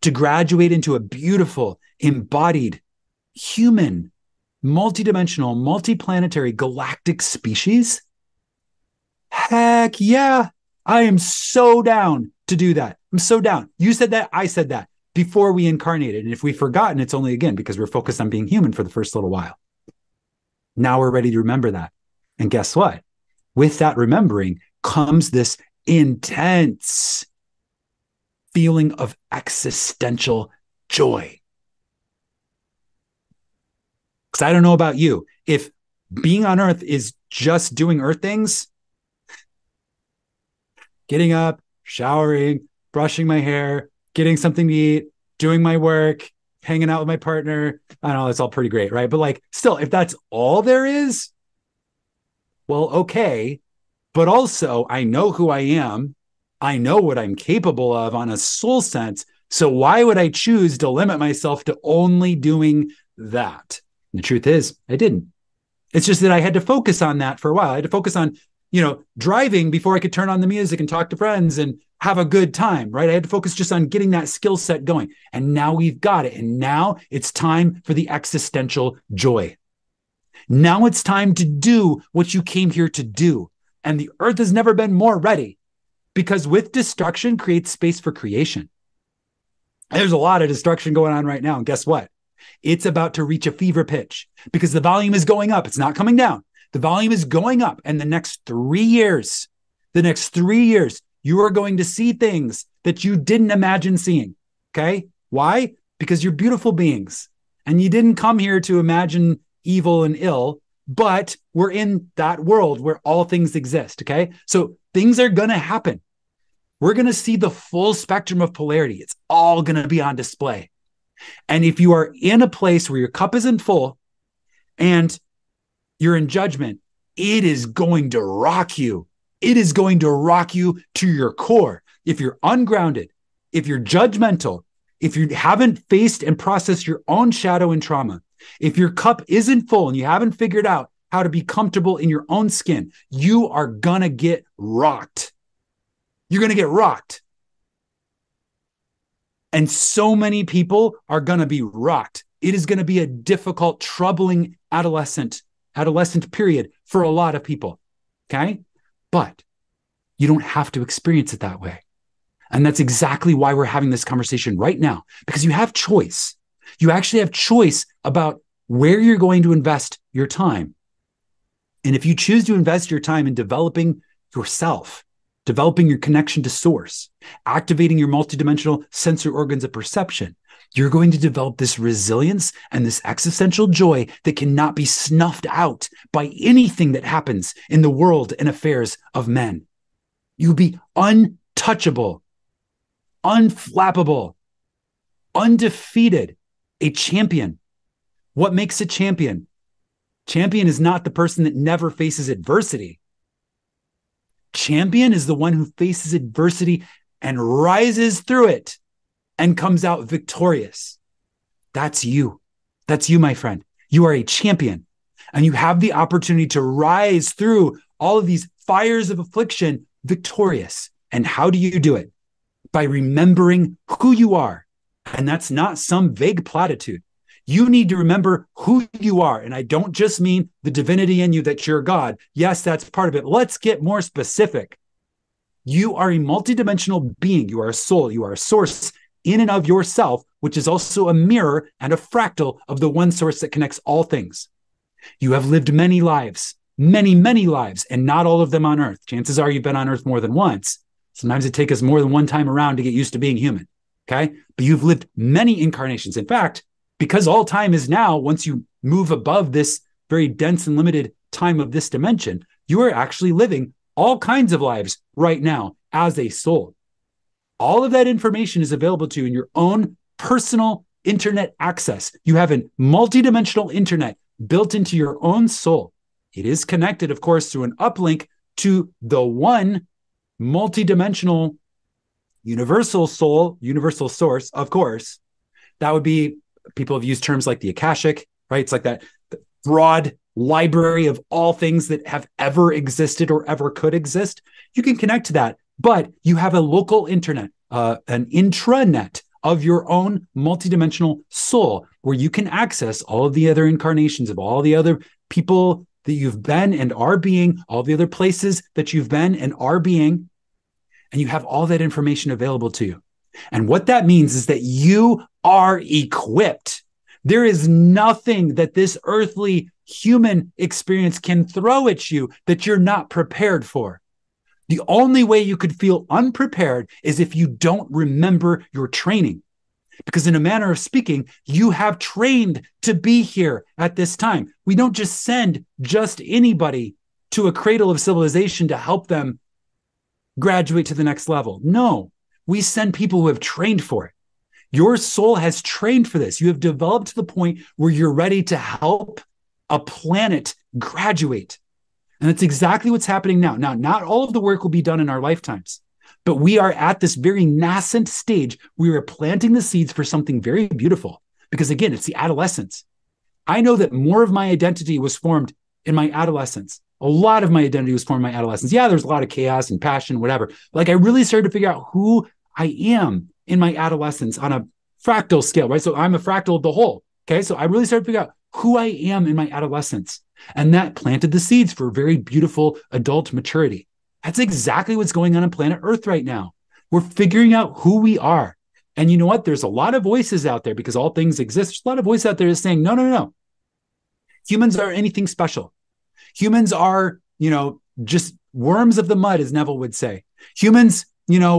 to graduate into a beautiful, embodied, human, multidimensional, multiplanetary, galactic species? Heck yeah. I am so down to do that. I'm so down. You said that. I said that before we incarnated. And if we've forgotten, it's only again because we're focused on being human for the first little while. Now we're ready to remember that. And guess what? With that remembering comes this intense feeling of existential joy. Because I don't know about you, if being on Earth is just doing Earth things, getting up, showering, brushing my hair, getting something to eat, doing my work, hanging out with my partner, I know that's all pretty great, right? But like, still, if that's all there is, well, okay. But also, I know who I am. I know what I'm capable of on a soul sense. So why would I choose to limit myself to only doing that? And the truth is, I didn't. It's just that I had to focus on that for a while. I had to focus on, you know, driving before I could turn on the music and talk to friends and have a good time, right? I had to focus just on getting that skill set going. And now we've got it. And now it's time for the existential joy. Now it's time to do what you came here to do. And the Earth has never been more ready. Because with destruction creates space for creation. There's a lot of destruction going on right now. And guess what? It's about to reach a fever pitch because the volume is going up. It's not coming down. The volume is going up. And the next three years, you are going to see things that you didn't imagine seeing. Okay. Why? Because you're beautiful beings and you didn't come here to imagine evil and ill, but we're in that world where all things exist. Okay. So things are going to happen. We're going to see the full spectrum of polarity. It's all going to be on display. And if you are in a place where your cup isn't full and you're in judgment, it is going to rock you. It is going to rock you to your core. If you're ungrounded, if you're judgmental, if you haven't faced and processed your own shadow and trauma, if your cup isn't full and you haven't figured out how to be comfortable in your own skin, you are going to get rocked. You're going to get rocked. And so many people are going to be rocked. It is going to be a difficult, troubling adolescent period for a lot of people. Okay? But you don't have to experience it that way. And that's exactly why we're having this conversation right now, because you have choice. You actually have choice about where you're going to invest your time. And if you choose to invest your time in developing yourself, developing your connection to source, activating your multidimensional sensory organs of perception, you're going to develop this resilience and this existential joy that cannot be snuffed out by anything that happens in the world and affairs of men. You'll be untouchable, unflappable, undefeated, a champion. What makes a champion? Champion is not the person that never faces adversity. Champion is the one who faces adversity and rises through it and comes out victorious. That's you. That's you, my friend. You are a champion, and you have the opportunity to rise through all of these fires of affliction victorious. And how do you do it? By remembering who you are. And that's not some vague platitude. You need to remember who you are. And I don't just mean the divinity in you that you're God. Yes, that's part of it. Let's get more specific. You are a multidimensional being. You are a soul. You are a source in and of yourself, which is also a mirror and a fractal of the one source that connects all things. You have lived many lives, many, many lives, and not all of them on Earth. Chances are you've been on Earth more than once. Sometimes it takes us more than one time around to get used to being human. Okay. But you've lived many incarnations. In fact, because all time is now, once you move above this very dense and limited time of this dimension, you are actually living all kinds of lives right now as a soul. All of that information is available to you in your own personal internet access. You have a multidimensional internet built into your own soul. It is connected, of course, through an uplink to the one multidimensional universal soul, universal source, of course. That would be, people have used terms like the Akashic, right? It's like that broad library of all things that have ever existed or ever could exist. You can connect to that, but you have a local internet, an intranet of your own multidimensional soul where you can access all of the other incarnations of all the other people that you've been and are being, all the other places that you've been and are being, and you have all that information available to you. And what that means is that you are equipped. There is nothing that this earthly human experience can throw at you that you're not prepared for. The only way you could feel unprepared is if you don't remember your training. Because in a manner of speaking, you have trained to be here at this time. We don't just send just anybody to a cradle of civilization to help them graduate to the next level. No. We send people who have trained for it. Your soul has trained for this. You have developed to the point where you're ready to help a planet graduate. And that's exactly what's happening now. Now, not all of the work will be done in our lifetimes, but we are at this very nascent stage. We are planting the seeds for something very beautiful because, again, it's the adolescence. I know that more of my identity was formed in my adolescence. A lot of my identity was formed in my adolescence. Yeah, there's a lot of chaos and passion, whatever. Like, I really started to figure out who I am in my adolescence on a fractal scale, right? So I'm a fractal of the whole, okay? So I really started to figure out who I am in my adolescence. And that planted the seeds for very beautiful adult maturity. That's exactly what's going on planet Earth right now. We're figuring out who we are. And you know what? There's a lot of voices out there, because all things exist. There's a lot of voices out there that's saying, no, no, no. Humans are anything special. Humans are, you know, just worms of the mud, as Neville would say. Humans, you know,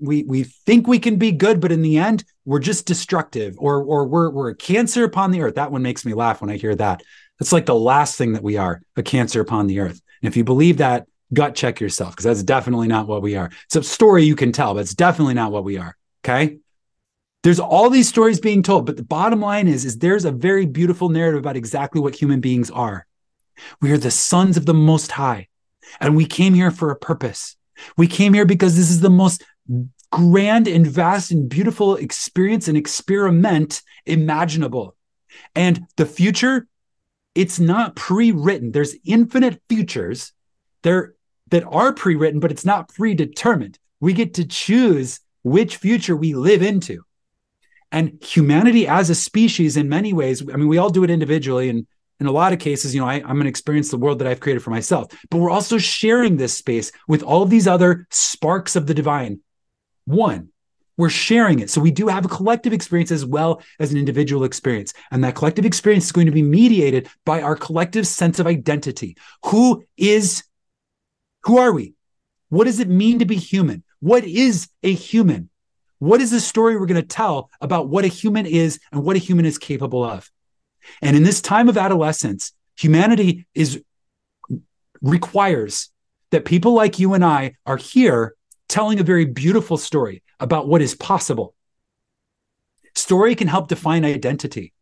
we think we can be good, but in the end, we're just destructive, or we're a cancer upon the earth. That one makes me laugh when I hear that. It's like the last thing that we are, a cancer upon the earth. And if you believe that, gut check yourself, because that's definitely not what we are. It's a story you can tell, but it's definitely not what we are. Okay. There's all these stories being told, but the bottom line is there's a very beautiful narrative about exactly what human beings are. We are the sons of the Most High, and we came here for a purpose. We came here because this is the most grand and vast and beautiful experience and experiment imaginable. And the future, it's not pre-written. There's infinite futures there that are pre-written, but it's not predetermined. We get to choose which future we live into. And humanity as a species, in many ways, I mean, we all do it individually. And in a lot of cases, you know, I'm going to experience the world that I've created for myself. But we're also sharing this space with all of these other sparks of the divine. One, we're sharing it. So we do have a collective experience as well as an individual experience. And that collective experience is going to be mediated by our collective sense of identity. Who are we? What does it mean to be human? What is a human? What is the story we're going to tell about what a human is and what a human is capable of? And in this time of adolescence, humanity requires that people like you and I are here telling a very beautiful story about what is possible. Story can help define identity.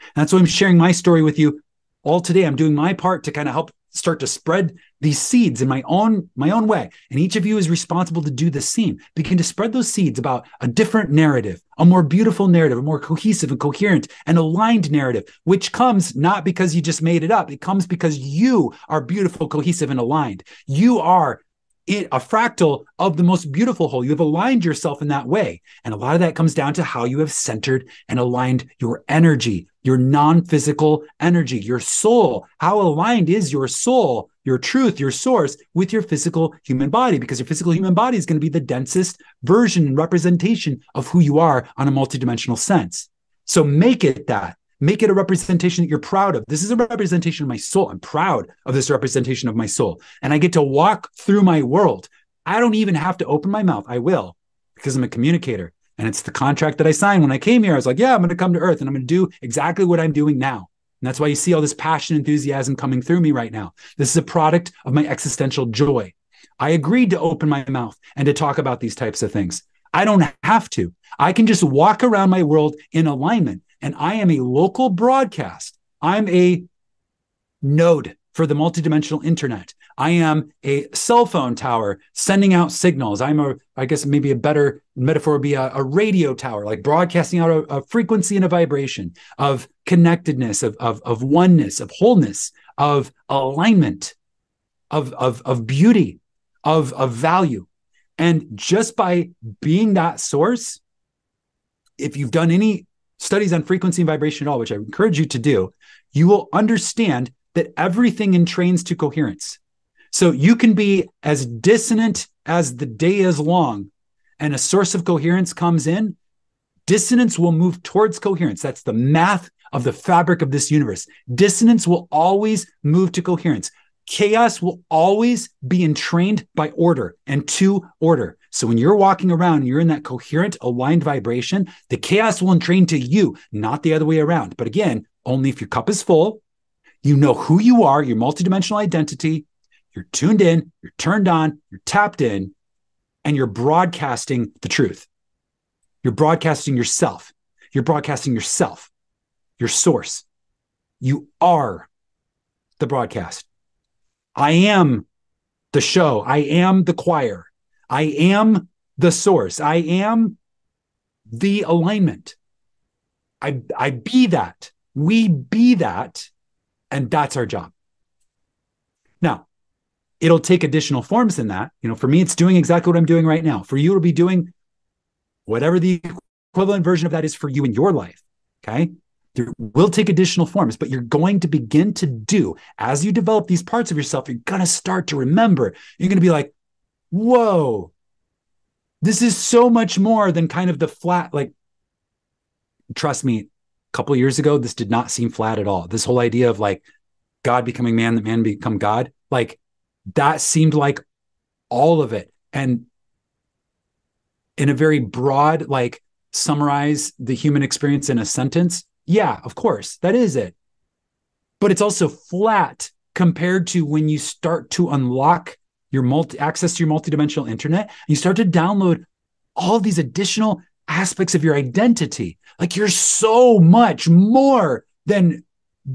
And that's why I'm sharing my story with you all today. I'm doing my part to kind of help start to spread these seeds in my own way. And each of you is responsible to do the same. Begin to spread those seeds about a different narrative, a more beautiful narrative, a more cohesive and coherent and aligned narrative, which comes not because you just made it up. It comes because you are beautiful, cohesive, and aligned. You are a fractal of the most beautiful whole. You have aligned yourself in that way. And a lot of that comes down to how you have centered and aligned your energy, your non-physical energy, your soul. How aligned is your soul, your truth, your source with your physical human body? Because your physical human body is going to be the densest version and representation of who you are on a multidimensional sense. So make it that. Make it a representation that you're proud of. This is a representation of my soul. I'm proud of this representation of my soul. And I get to walk through my world. I don't even have to open my mouth. I will, because I'm a communicator. And it's the contract that I signed when I came here. I was like, yeah, I'm going to come to Earth and I'm going to do exactly what I'm doing now. And that's why you see all this passion, enthusiasm coming through me right now. This is a product of my existential joy. I agreed to open my mouth and to talk about these types of things. I don't have to. I can just walk around my world in alignment. And I am a local broadcast. I'm a node for the multidimensional internet. I am a cell phone tower sending out signals. I guess maybe a better metaphor would be a radio tower, like broadcasting out a frequency and a vibration of connectedness, of oneness, of wholeness, of alignment, of beauty, of value. And just by being that source, if you've done any studies on frequency and vibration at all, which I encourage you to do, you will understand that everything entrains to coherence. So you can be as dissonant as the day is long, and a source of coherence comes in, dissonance will move towards coherence. That's the math of the fabric of this universe. Dissonance will always move to coherence. Chaos will always be entrained by order and to order. So when you're walking around and you're in that coherent, aligned vibration, the chaos will entrain to you, not the other way around. But again, only if your cup is full, you know who you are, your multidimensional identity, you're tuned in, you're turned on, you're tapped in, and you're broadcasting the truth. You're broadcasting yourself. You're broadcasting yourself, your source. You are the broadcast. I am the show. I am the choir. I am the source. I am the alignment. I be that. We be that. And that's our job. Now, it'll take additional forms than that. You know, for me, it's doing exactly what I'm doing right now. For you, it'll be doing whatever the equivalent version of that is for you in your life. Okay? There will take additional forms, but you're going to begin to do, as you develop these parts of yourself, you're going to start to remember. You're going to be like, whoa, This is so much more than kind of the flat, like, trust me, a couple of years ago, this did not seem flat at all. This whole idea of like God becoming man, that man become God, like that seemed like all of it. And in a very broad, like summarize the human experience in a sentence. Yeah, of course, that is it. But it's also flat compared to when you start to unlock your access to your multidimensional internet, and you start to download all these additional aspects of your identity. Like you're so much more than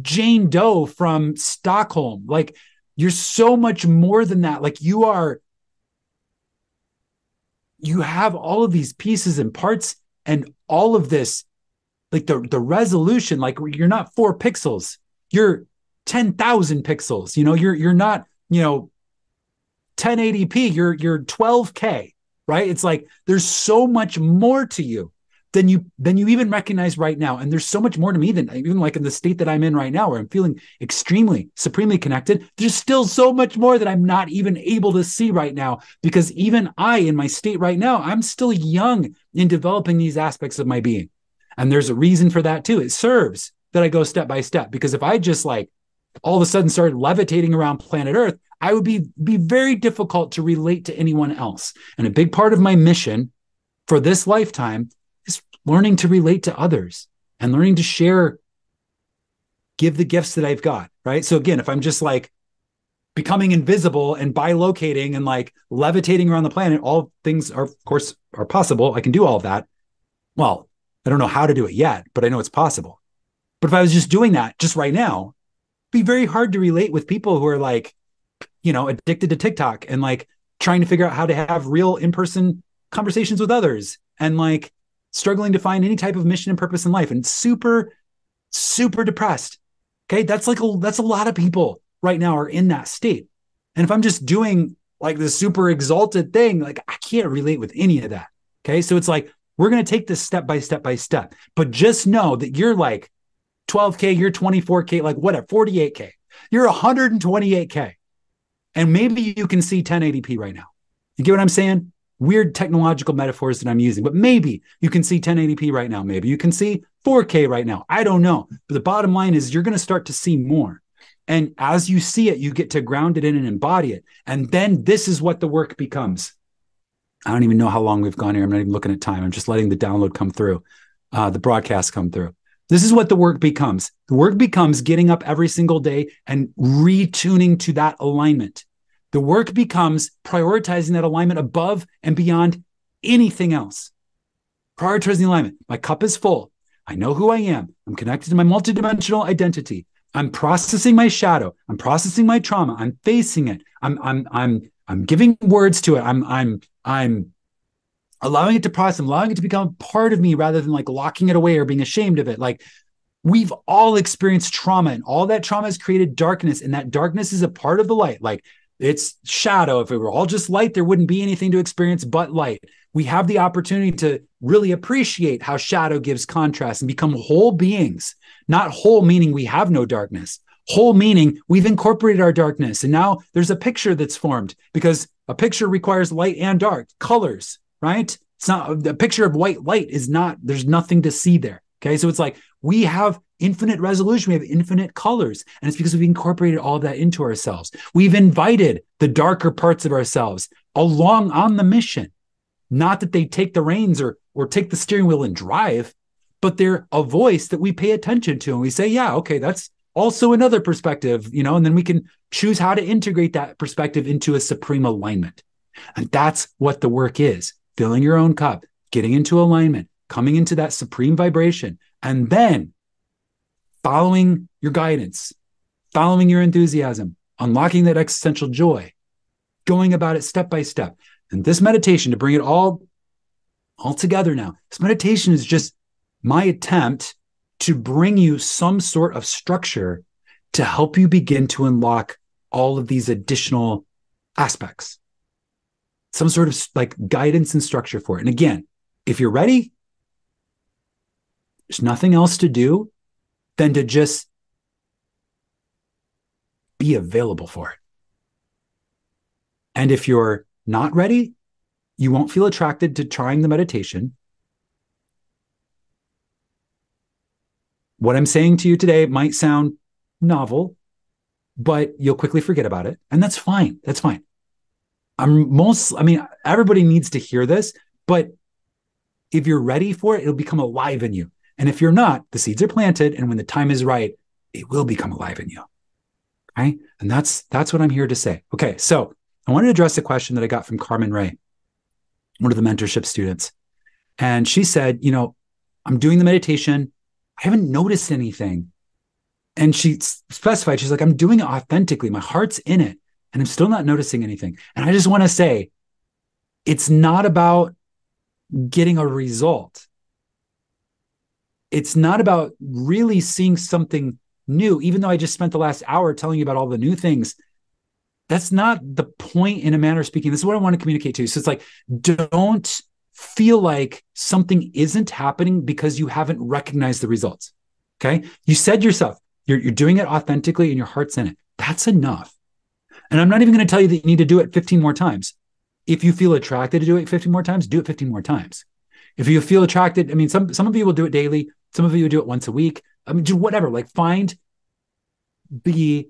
Jane Doe from Stockholm. Like you're so much more than that. Like you have all of these pieces and parts and all of this, like the resolution, like you're not 4 pixels, you're 10,000 pixels, you know, you're not, you know, 1080p, you're 12K, right? It's like, there's so much more to you than you even recognize right now. And there's so much more to me than even like in the state that I'm in right now, where I'm feeling extremely, supremely connected. There's still so much more that I'm not even able to see right now, because even I, in my state right now, I'm still young in developing these aspects of my being. And there's a reason for that too. It serves that I go step by step, because if I just like all of a sudden started levitating around planet Earth, I would be very difficult to relate to anyone else. And a big part of my mission for this lifetime is learning to relate to others and learning to share, give the gifts that I've got, right? So again, if I'm just like becoming invisible and bilocating and like levitating around the planet, all things are, of course, are possible. I can do all of that. Well, I don't know how to do it yet, but I know it's possible. But if I was just doing that just right now, it'd be very hard to relate with people who are like, you know, addicted to TikTok and like trying to figure out how to have real in-person conversations with others and like struggling to find any type of mission and purpose in life and super, super depressed. Okay. That's like, that's a lot of people right now are in that state. And if I'm just doing like this super exalted thing, like I can't relate with any of that. Okay. So it's like, we're going to take this step by step by step, but just know that you're like 12K, you're 24K, like what, 48K, you're 128K. And maybe you can see 1080p right now. You get what I'm saying? Weird technological metaphors that I'm using, but maybe you can see 1080p right now. Maybe you can see 4K right now. I don't know. But the bottom line is you're going to start to see more. And as you see it, you get to ground it in and embody it. And then this is what the work becomes. I don't even know how long we've gone here. I'm not even looking at time. I'm just letting the download come through, the broadcast come through. This is what the work becomes. The work becomes getting up every single day and retuning to that alignment. The work becomes prioritizing that alignment above and beyond anything else. Prioritizing the alignment. My cup is full. I know who I am. I'm connected to my multidimensional identity. I'm processing my shadow. I'm processing my trauma. I'm facing it. I'm giving words to it. I'm allowing it to process, allowing it to become part of me rather than like locking it away or being ashamed of it. Like we've all experienced trauma, and all that trauma has created darkness, and that darkness is a part of the light. Like it's shadow. If it were all just light, there wouldn't be anything to experience but light. We have the opportunity to really appreciate how shadow gives contrast and become whole beings, not whole meaning we have no darkness, whole meaning we've incorporated our darkness. And now there's a picture that's formed, because a picture requires light and dark colors. Right? It's not the picture of white light is not, there's nothing to see there. Okay. So it's like, we have infinite resolution. We have infinite colors. And it's because we've incorporated all that into ourselves. We've invited the darker parts of ourselves along on the mission. Not that they take the reins or take the steering wheel and drive, but they're a voice that we pay attention to. And we say, yeah, okay, that's also another perspective, you know, and then we can choose how to integrate that perspective into a supreme alignment. And that's what the work is. Filling your own cup, getting into alignment, coming into that supreme vibration, and then following your guidance, following your enthusiasm, unlocking that existential joy, going about it step by step. And this meditation, to bring it all together now, this meditation is just my attempt to bring you some sort of structure to help you begin to unlock all of these additional aspects. Some sort of like guidance and structure for it. And again, if you're ready, there's nothing else to do than to just be available for it. And if you're not ready, You won't feel attracted to trying the meditation. What I'm saying to you today might sound novel, but you'll quickly forget about it. And that's fine. That's fine. I mean, everybody needs to hear this, but if you're ready for it, it'll become alive in you. And if you're not, the seeds are planted. And when the time is right, it will become alive in you. Okay. And that's what I'm here to say. Okay. So I wanted to address a question that I got from Carmen Ray, one of the mentorship students. And she said, you know, I'm doing the meditation. I haven't noticed anything. And she specified, she's like, I'm doing it authentically. My heart's in it. And I'm still not noticing anything. And I just want to say, it's not about getting a result. It's not about really seeing something new, even though I just spent the last hour telling you about all the new things. That's not the point in a manner of speaking. This is what I want to communicate to you. So it's like, don't feel like something isn't happening because you haven't recognized the results. Okay. You said yourself, you're doing it authentically and your heart's in it. That's enough. And I'm not even going to tell you that you need to do it 15 more times. If you feel attracted to do it 15 more times, do it 15 more times. If you feel attracted, I mean, some of you will do it daily. Some of you will do it once a week. I mean, do whatever, like find the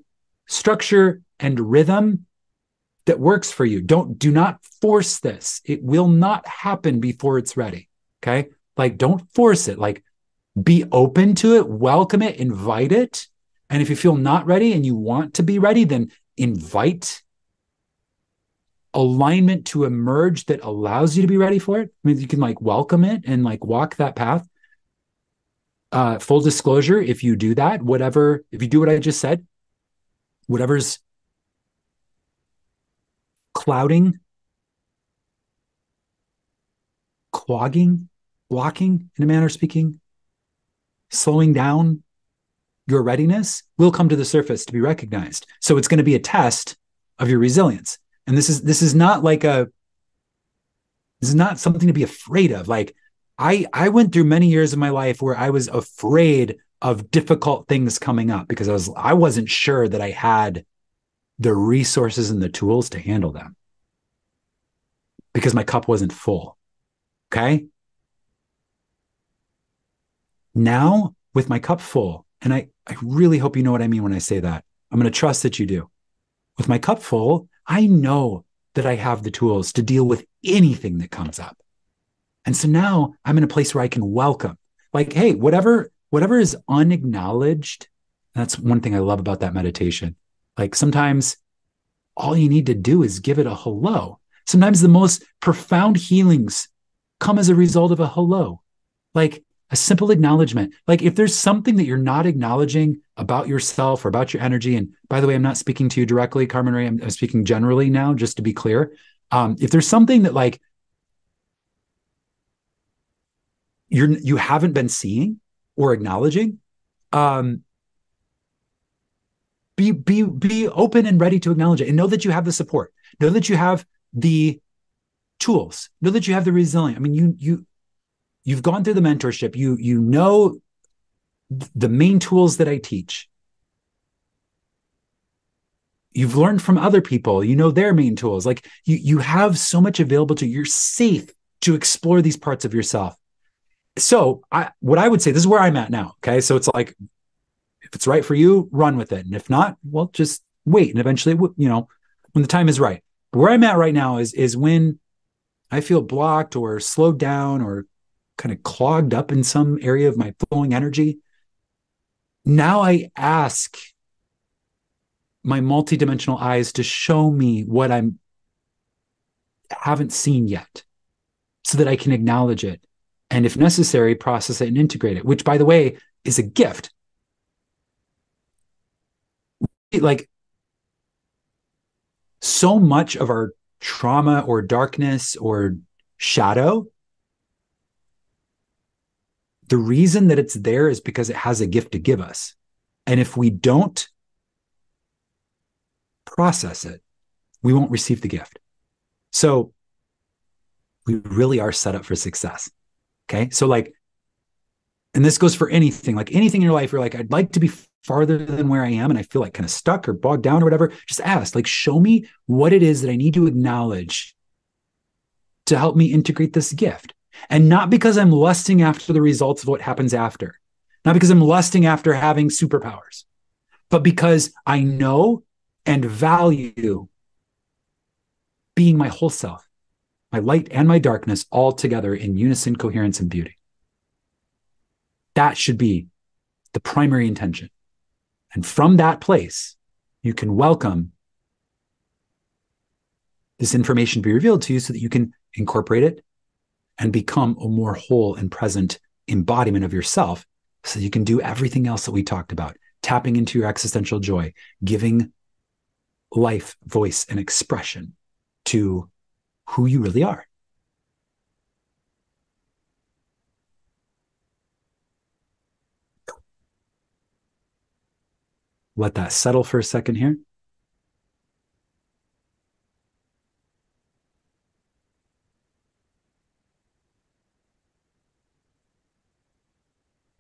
structure and rhythm that works for you. Do not force this. It will not happen before it's ready. Okay. Like, don't force it. Like, be open to it, welcome it, invite it. And if you feel not ready and you want to be ready, then invite alignment to emerge that allows you to be ready for it. I mean, you can like welcome it and like walk that path. Full disclosure, if you do that, whatever, if you do what I just said, whatever's clogging, blocking in a manner of speaking, slowing down your readiness will come to the surface to be recognized. So it's going to be a test of your resilience. And this is not something to be afraid of. Like I went through many years of my life where I was afraid of difficult things coming up because I wasn't sure that I had the resources and the tools to handle them because my cup wasn't full. Okay. Now with my cup full, and I really hope you know what I mean when I say that. I'm going to trust that you do. With my cup full, I know that I have the tools to deal with anything that comes up. And so now I'm in a place where I can welcome, like, hey, whatever is unacknowledged. That's one thing I love about that meditation. Like sometimes all you need to do is give it a hello. Sometimes the most profound healings come as a result of a hello. Like, a simple acknowledgement. Like if there's something that you're not acknowledging about yourself or about your energy, and by the way, I'm not speaking to you directly, Carmen Ray, I'm speaking generally now, just to be clear. If there's something that like you haven't been seeing or acknowledging, be open and ready to acknowledge it, and know that you have the support, know that you have the tools, know that you have the resilience. I mean, you've gone through the mentorship. You know the main tools that I teach. You've learned from other people. You know their main tools. Like you have so much available to you. You're safe to explore these parts of yourself. So what I would say, this is where I'm at now. Okay. So it's like, if it's right for you, run with it. And if not, well, just wait. And eventually, you know, when the time is right. But where I'm at right now is when I feel blocked or slowed down or kind of clogged up in some area of my flowing energy. Now I ask my multidimensional eyes to show me what I haven't seen yet so that I can acknowledge it. And if necessary, process it and integrate it, which by the way, is a gift. Like so much of our trauma or darkness or shadow, the reason that it's there is because it has a gift to give us. And if we don't process it, we won't receive the gift. So we really are set up for success. Okay. So like, and this goes for anything, like anything in your life, you're like, I'd like to be farther than where I am. And I feel like kind of stuck or bogged down or whatever. Just ask, like, show me what it is that I need to acknowledge to help me integrate this gift. And not because I'm lusting after the results of what happens after, not because I'm lusting after having superpowers, but because I know and value being my whole self, my light and my darkness all together in unison, coherence, and beauty. That should be the primary intention. And from that place, you can welcome this information to be revealed to you so that you can incorporate it and become a more whole and present embodiment of yourself so you can do everything else that we talked about, tapping into your existential joy, giving life, voice, and expression to who you really are. Let that settle for a second here.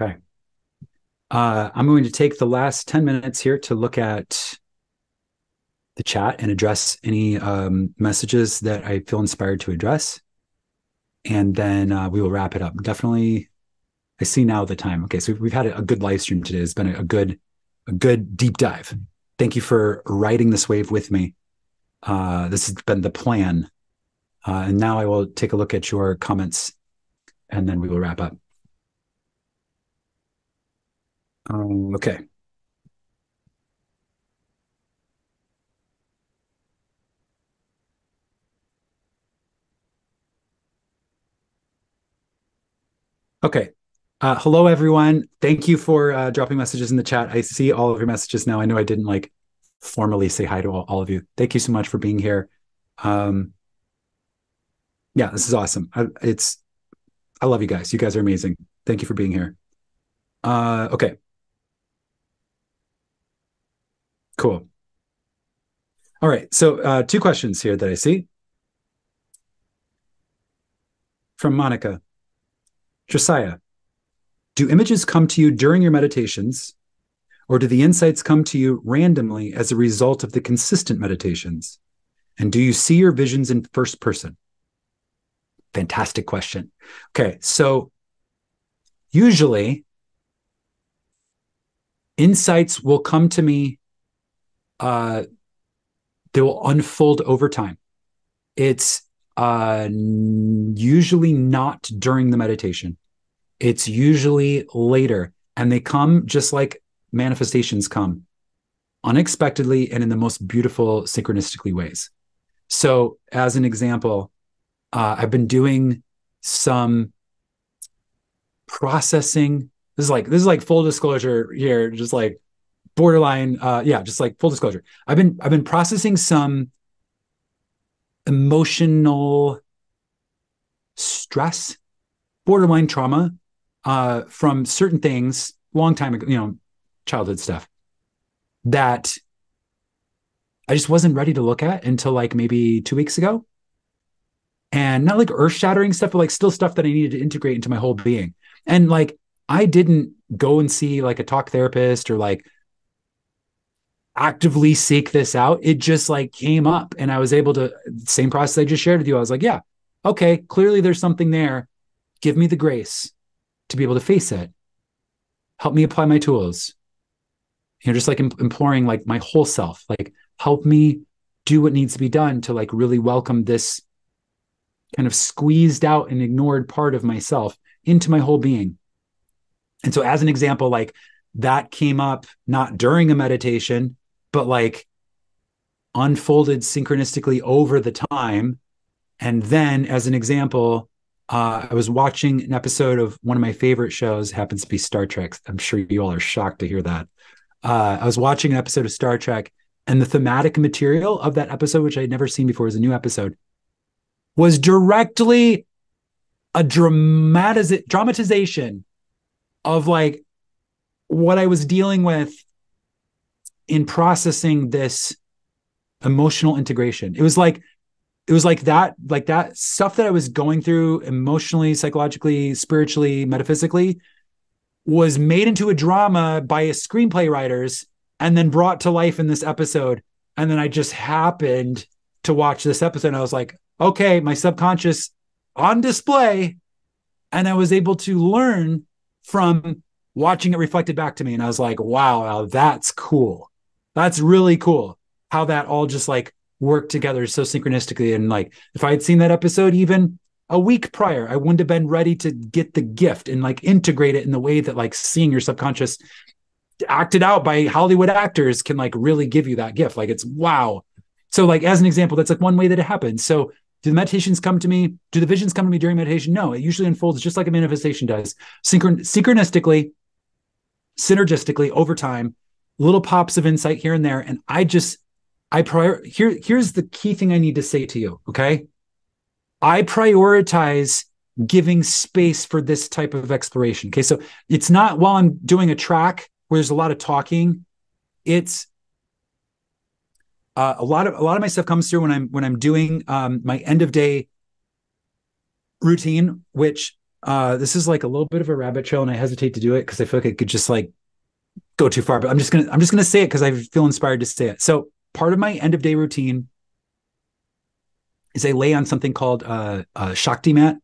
Okay. I'm going to take the last 10 minutes here to look at the chat and address any messages that I feel inspired to address. And then we will wrap it up. Definitely, I see now the time. Okay, so we've had a good live stream today. It's been a good deep dive. Thank you for riding this wave with me. This has been the plan. And now I will take a look at your comments and then we will wrap up. Okay. Okay. Hello, everyone. Thank you for dropping messages in the chat. I see all of your messages now. I know I didn't like formally say hi to all of you. Thank you so much for being here. Yeah, this is awesome. I love you guys. You guys are amazing. Thank you for being here. Okay. Cool. All right. So two questions here that I see. From Monica. Josiah, do images come to you during your meditations, or do the insights come to you randomly as a result of the consistent meditations? And do you see your visions in first person? Fantastic question. Okay. So usually insights will come to me. They will unfold over time. It's usually not during the meditation. It's usually later. And they come just like manifestations come, unexpectedly and in the most beautiful synchronistically ways. So as an example, I've been doing some processing. This is like full disclosure here, just like borderline. Yeah, just like full disclosure. I've been processing some emotional stress, borderline trauma from certain things, long time ago, childhood stuff that I just wasn't ready to look at until like maybe 2 weeks ago. And not like earth-shattering stuff, but like still stuff that I needed to integrate into my whole being. And like, I didn't go and see like a talk therapist or like actively seek this out. It just like came up and I was able to, same process I just shared with you. I was like, yeah, okay, clearly there's something there. Give me the grace to be able to face it. Help me apply my tools. Just like imploring like my whole self, like help me do what needs to be done to like really welcome this kind of squeezed out and ignored part of myself into my whole being. And so as an example, like that came up not during a meditation, but like unfolded synchronistically over the time. And then as an example, I was watching an episode of one of my favorite shows, happens to be Star Trek. I'm sure you all are shocked to hear that. I was watching an episode of Star Trek and the thematic material of that episode, which I had never seen before, was a new episode, was directly a dramatization of like what I was dealing with in processing this emotional integration. It was like that stuff that I was going through emotionally, psychologically, spiritually, metaphysically was made into a drama by a screenplay writers and then brought to life in this episode. And then I just happened to watch this episode and I was like, okay, my subconscious on display, and I was able to learn from watching it reflected back to me. And I was like, wow, that's cool. That's really cool how that all just like worked together so synchronistically. And like, if I had seen that episode even a week prior, I wouldn't have been ready to get the gift and like integrate it in the way that like seeing your subconscious acted out by Hollywood actors can like really give you that gift. Like, it's wow. So like, as an example, that's like one way that it happens. So do the meditations come to me? Do the visions come to me during meditation? No, it usually unfolds just like a manifestation does, synchronistically, synergistically over time, little pops of insight here and there. And here's the key thing I need to say to you. Okay. I prioritize giving space for this type of exploration. Okay. So it's not while I'm doing a track where there's a lot of talking. It's a lot of my stuff comes through when I'm doing my end of day routine, which this is like a little bit of a rabbit trail, and I hesitate to do it because I feel like I could just like go too far. But I'm just gonna say it because I feel inspired to say it. So part of my end of day routine is I lay on something called a Shakti mat.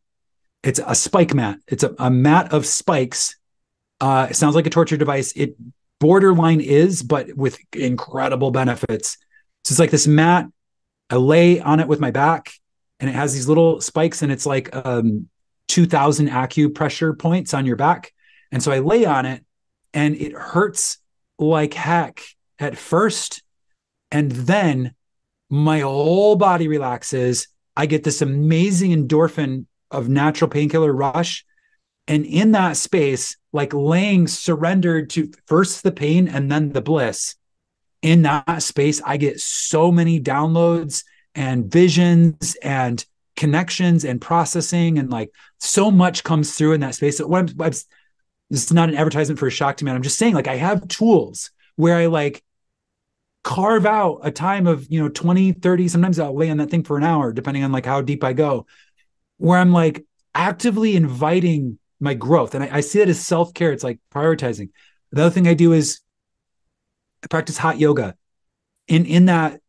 It's a spike mat. It's a mat of spikes. It sounds like a torture device. It borderline is, but with incredible benefits. So it's like this mat, I lay on it with my back, and it has these little spikes, and it's like 2,000 acupressure points on your back. And so I lay on it, and it hurts like heck at first. And then my whole body relaxes. I get this amazing endorphin of natural painkiller rush. And in that space, like laying surrendered to first the pain and then the bliss, in that space, I get so many downloads and visions and connections and processing, and like so much comes through in that space. So what this is not an advertisement for a Shakti man. I'm just saying, like, I have tools where I like carve out a time of, 20, 30, sometimes I'll lay on that thing for an hour, depending on like how deep I go, where I'm like actively inviting my growth. And I see that as self-care. It's like prioritizing. The other thing I do is I practice hot yoga in that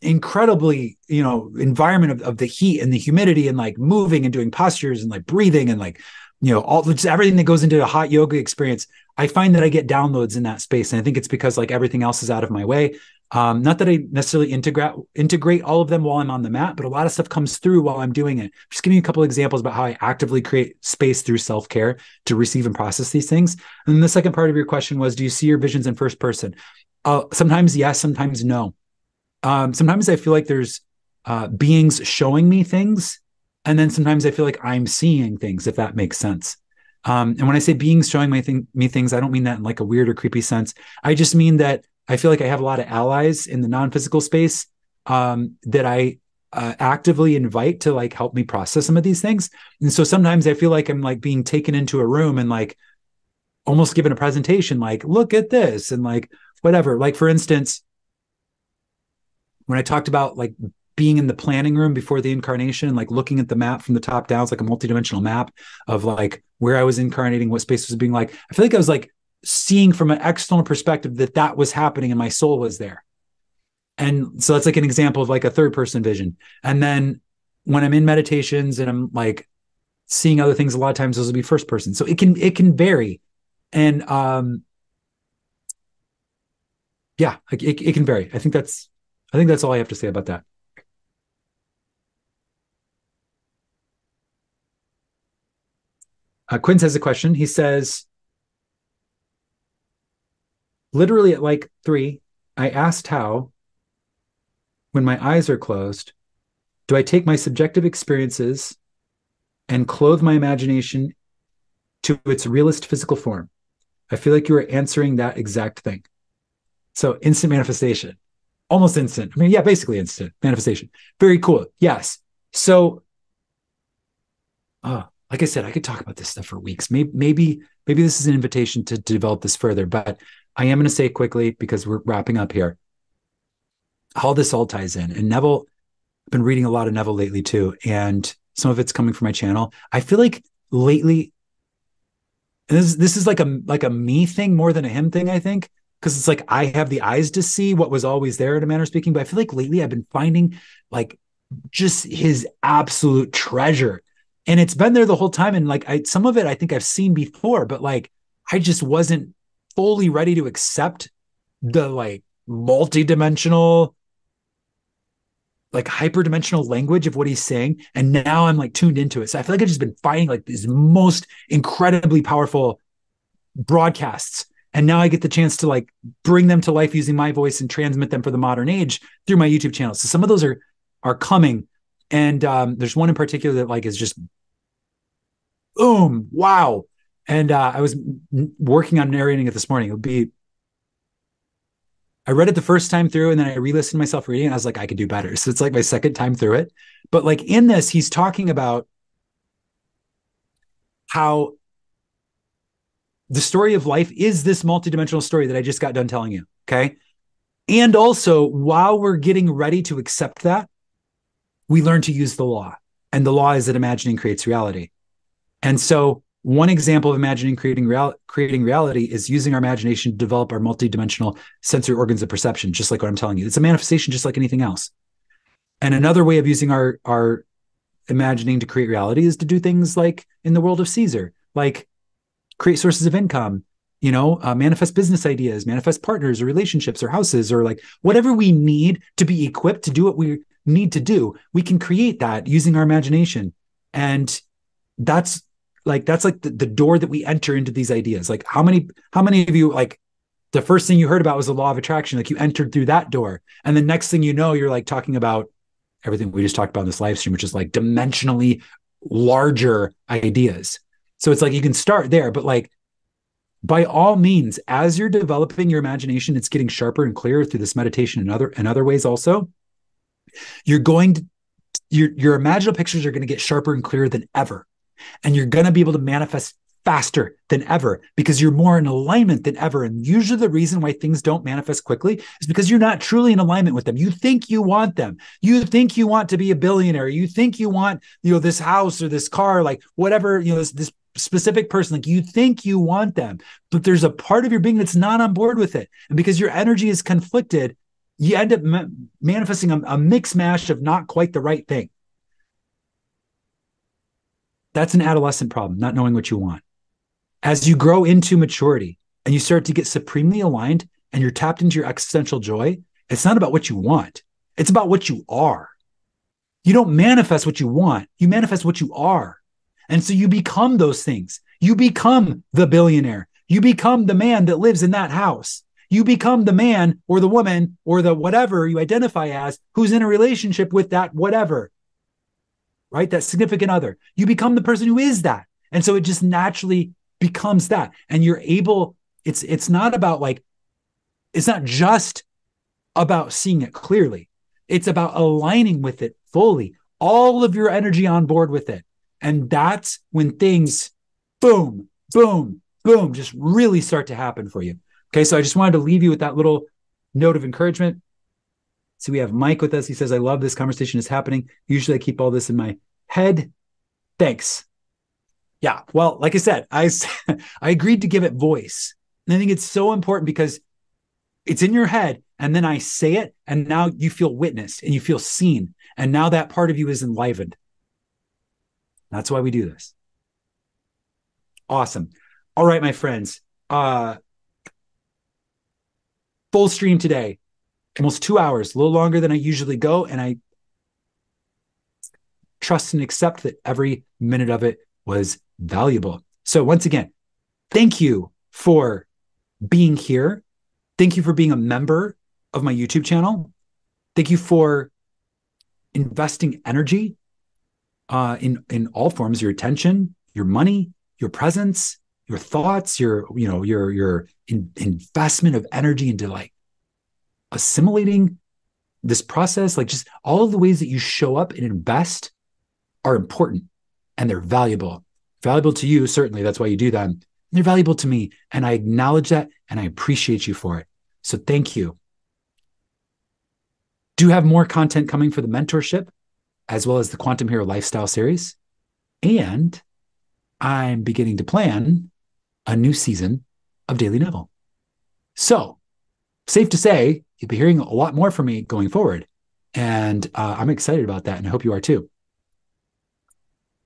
incredibly, environment of the heat and the humidity, and like moving and doing postures and like breathing and like, just everything that goes into a hot yoga experience. I find that I get downloads in that space. And I think it's because like everything else is out of my way. Not that I necessarily integrate all of them while I'm on the mat, but a lot of stuff comes through while I'm doing it. Just giving you a couple of examples about how I actively create space through self-care to receive and process these things. And then the second part of your question was, do you see your visions in first person? Sometimes yes, sometimes no. Sometimes I feel like there's beings showing me things. And then sometimes I feel like I'm seeing things, if that makes sense. And when I say beings showing me things, I don't mean that in like a weird or creepy sense. I just mean that I feel like I have a lot of allies in the non-physical space that I actively invite to like help me process some of these things. And so sometimes I feel like I'm like being taken into a room and like almost given a presentation, like, look at this and like whatever. Like, for instance, when I talked about like being in the planning room before the incarnation, like looking at the map from the top down, it's like a multidimensional map of like where I was incarnating, what space was being like. I feel like I was like seeing from an external perspective that was happening, and my soul was there. And so that's like an example of like a third person vision. And then when I'm in meditations and I'm like seeing other things, a lot of times those will be first person. So it can vary. And yeah, it can vary. I think that's all I have to say about that. Quince has a question. He says, literally at like 3, I asked how, when my eyes are closed, do I take my subjective experiences and clothe my imagination to its realest physical form? I feel like you are answering that exact thing. So instant manifestation, almost instant. I mean, yeah, basically instant manifestation. Very cool. Yes. So, like I said, I could talk about this stuff for weeks. Maybe this is an invitation to develop this further, but I am going to say quickly, because we're wrapping up here, how this all ties in. And Neville, I've been reading a lot of Neville lately too, and some of it's coming from my channel. I feel like lately, and this is like a me thing more than a him thing, I think, because it's like I have the eyes to see what was always there in a manner of speaking, but I feel like lately I've been finding like just his absolute treasure. And it's been there the whole time. And like, some of it, I think I've seen before, but like, I just wasn't fully ready to accept the like multi-dimensional, like hyperdimensional language of what he's saying. And now I'm like tuned into it. So I feel like I've just been finding like these most incredibly powerful broadcasts. And now I get the chance to like bring them to life using my voice and transmit them for the modern age through my YouTube channel. So some of those are coming. And there's one in particular that like is just boom, wow. And I was working on narrating it this morning. I read it the first time through and then I re-listened to myself reading it, and I was like, I could do better. So it's like my second time through it. But like in this, he's talking about how the story of life is this multidimensional story that I just got done telling you, okay? And also, while we're getting ready to accept that, we learn to use the law. And the law is that imagining creates reality. And so one example of imagining creating reality is using our imagination to develop our multidimensional sensory organs of perception, just like what I'm telling you. It's a manifestation just like anything else. And another way of using our imagining to create reality is to do things like in the world of Caesar, like create sources of income, you know, manifest business ideas, manifest partners or relationships or houses or like whatever we need to be equipped to do what we need to do. We can create that using our imagination. And that's like the door that we enter into these ideas. Like how many of you, like the first thing you heard about was the law of attraction, like you entered through that door. And the next thing you know, you're like talking about everything we just talked about in this live stream, which is like dimensionally larger ideas. So it's like, you can start there, but like, by all means, as you're developing your imagination, it's getting sharper and clearer through this meditation and other ways also. You're going to, your imaginal pictures are going to get sharper and clearer than ever. And you're going to be able to manifest faster than ever because you're more in alignment than ever. And usually the reason why things don't manifest quickly is because you're not truly in alignment with them. You think you want them. You think you want to be a billionaire. You think you want, you know, this house or this car, like whatever, you know, this specific person, like you think you want them, but there's a part of your being that's not on board with it. And because your energy is conflicted, you end up manifesting a mix mash of not quite the right thing. That's an adolescent problem, not knowing what you want. As you grow into maturity and you start to get supremely aligned and you're tapped into your existential joy, it's not about what you want. It's about what you are. You don't manifest what you want. You manifest what you are. And so you become those things. You become the billionaire. You become the man that lives in that house. You become the man or the woman or the whatever you identify as who's in a relationship with that whatever, right? That significant other. You become the person who is that. And so it just naturally becomes that. And you're able, it's not about like, it's not just about seeing it clearly. It's about aligning with it fully, all of your energy on board with it. And that's when things, boom, boom, boom, just really start to happen for you. Okay, so I just wanted to leave you with that little note of encouragement. So we have Mike with us. He says, I love this conversation is happening. Usually I keep all this in my head. Thanks. Yeah, well, like I said, I agreed to give it voice. And I think it's so important because it's in your head and then I say it and now you feel witnessed and you feel seen. And now that part of you is enlivened. That's why we do this. Awesome. All right, my friends. Full stream today, almost 2 hours, a little longer than I usually go. And I trust and accept that every minute of it was valuable. So once again, thank you for being here. Thank you for being a member of my YouTube channel. Thank you for investing energy in all forms, your attention, your money, your presence, your thoughts, your investment of energy into like assimilating this process, like just all of the ways that you show up and invest are important and they're valuable. Valuable to you, certainly. That's why you do them. And they're valuable to me. And I acknowledge that and I appreciate you for it. So thank you. Do have more content coming for the mentorship, as well as the Quantum Hero Lifestyle Series. And I'm beginning to plan a new season of Daily Neville. So, safe to say, you'll be hearing a lot more from me going forward. And I'm excited about that, and I hope you are too.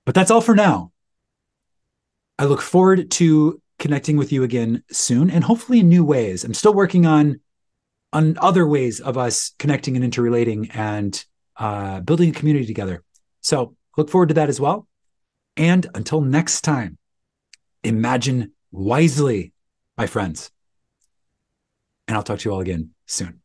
But that's all for now. I look forward to connecting with you again soon, and hopefully in new ways. I'm still working on other ways of us connecting and interrelating and building a community together. So look forward to that as well. And until next time, imagine wisely, my friends. And I'll talk to you all again soon.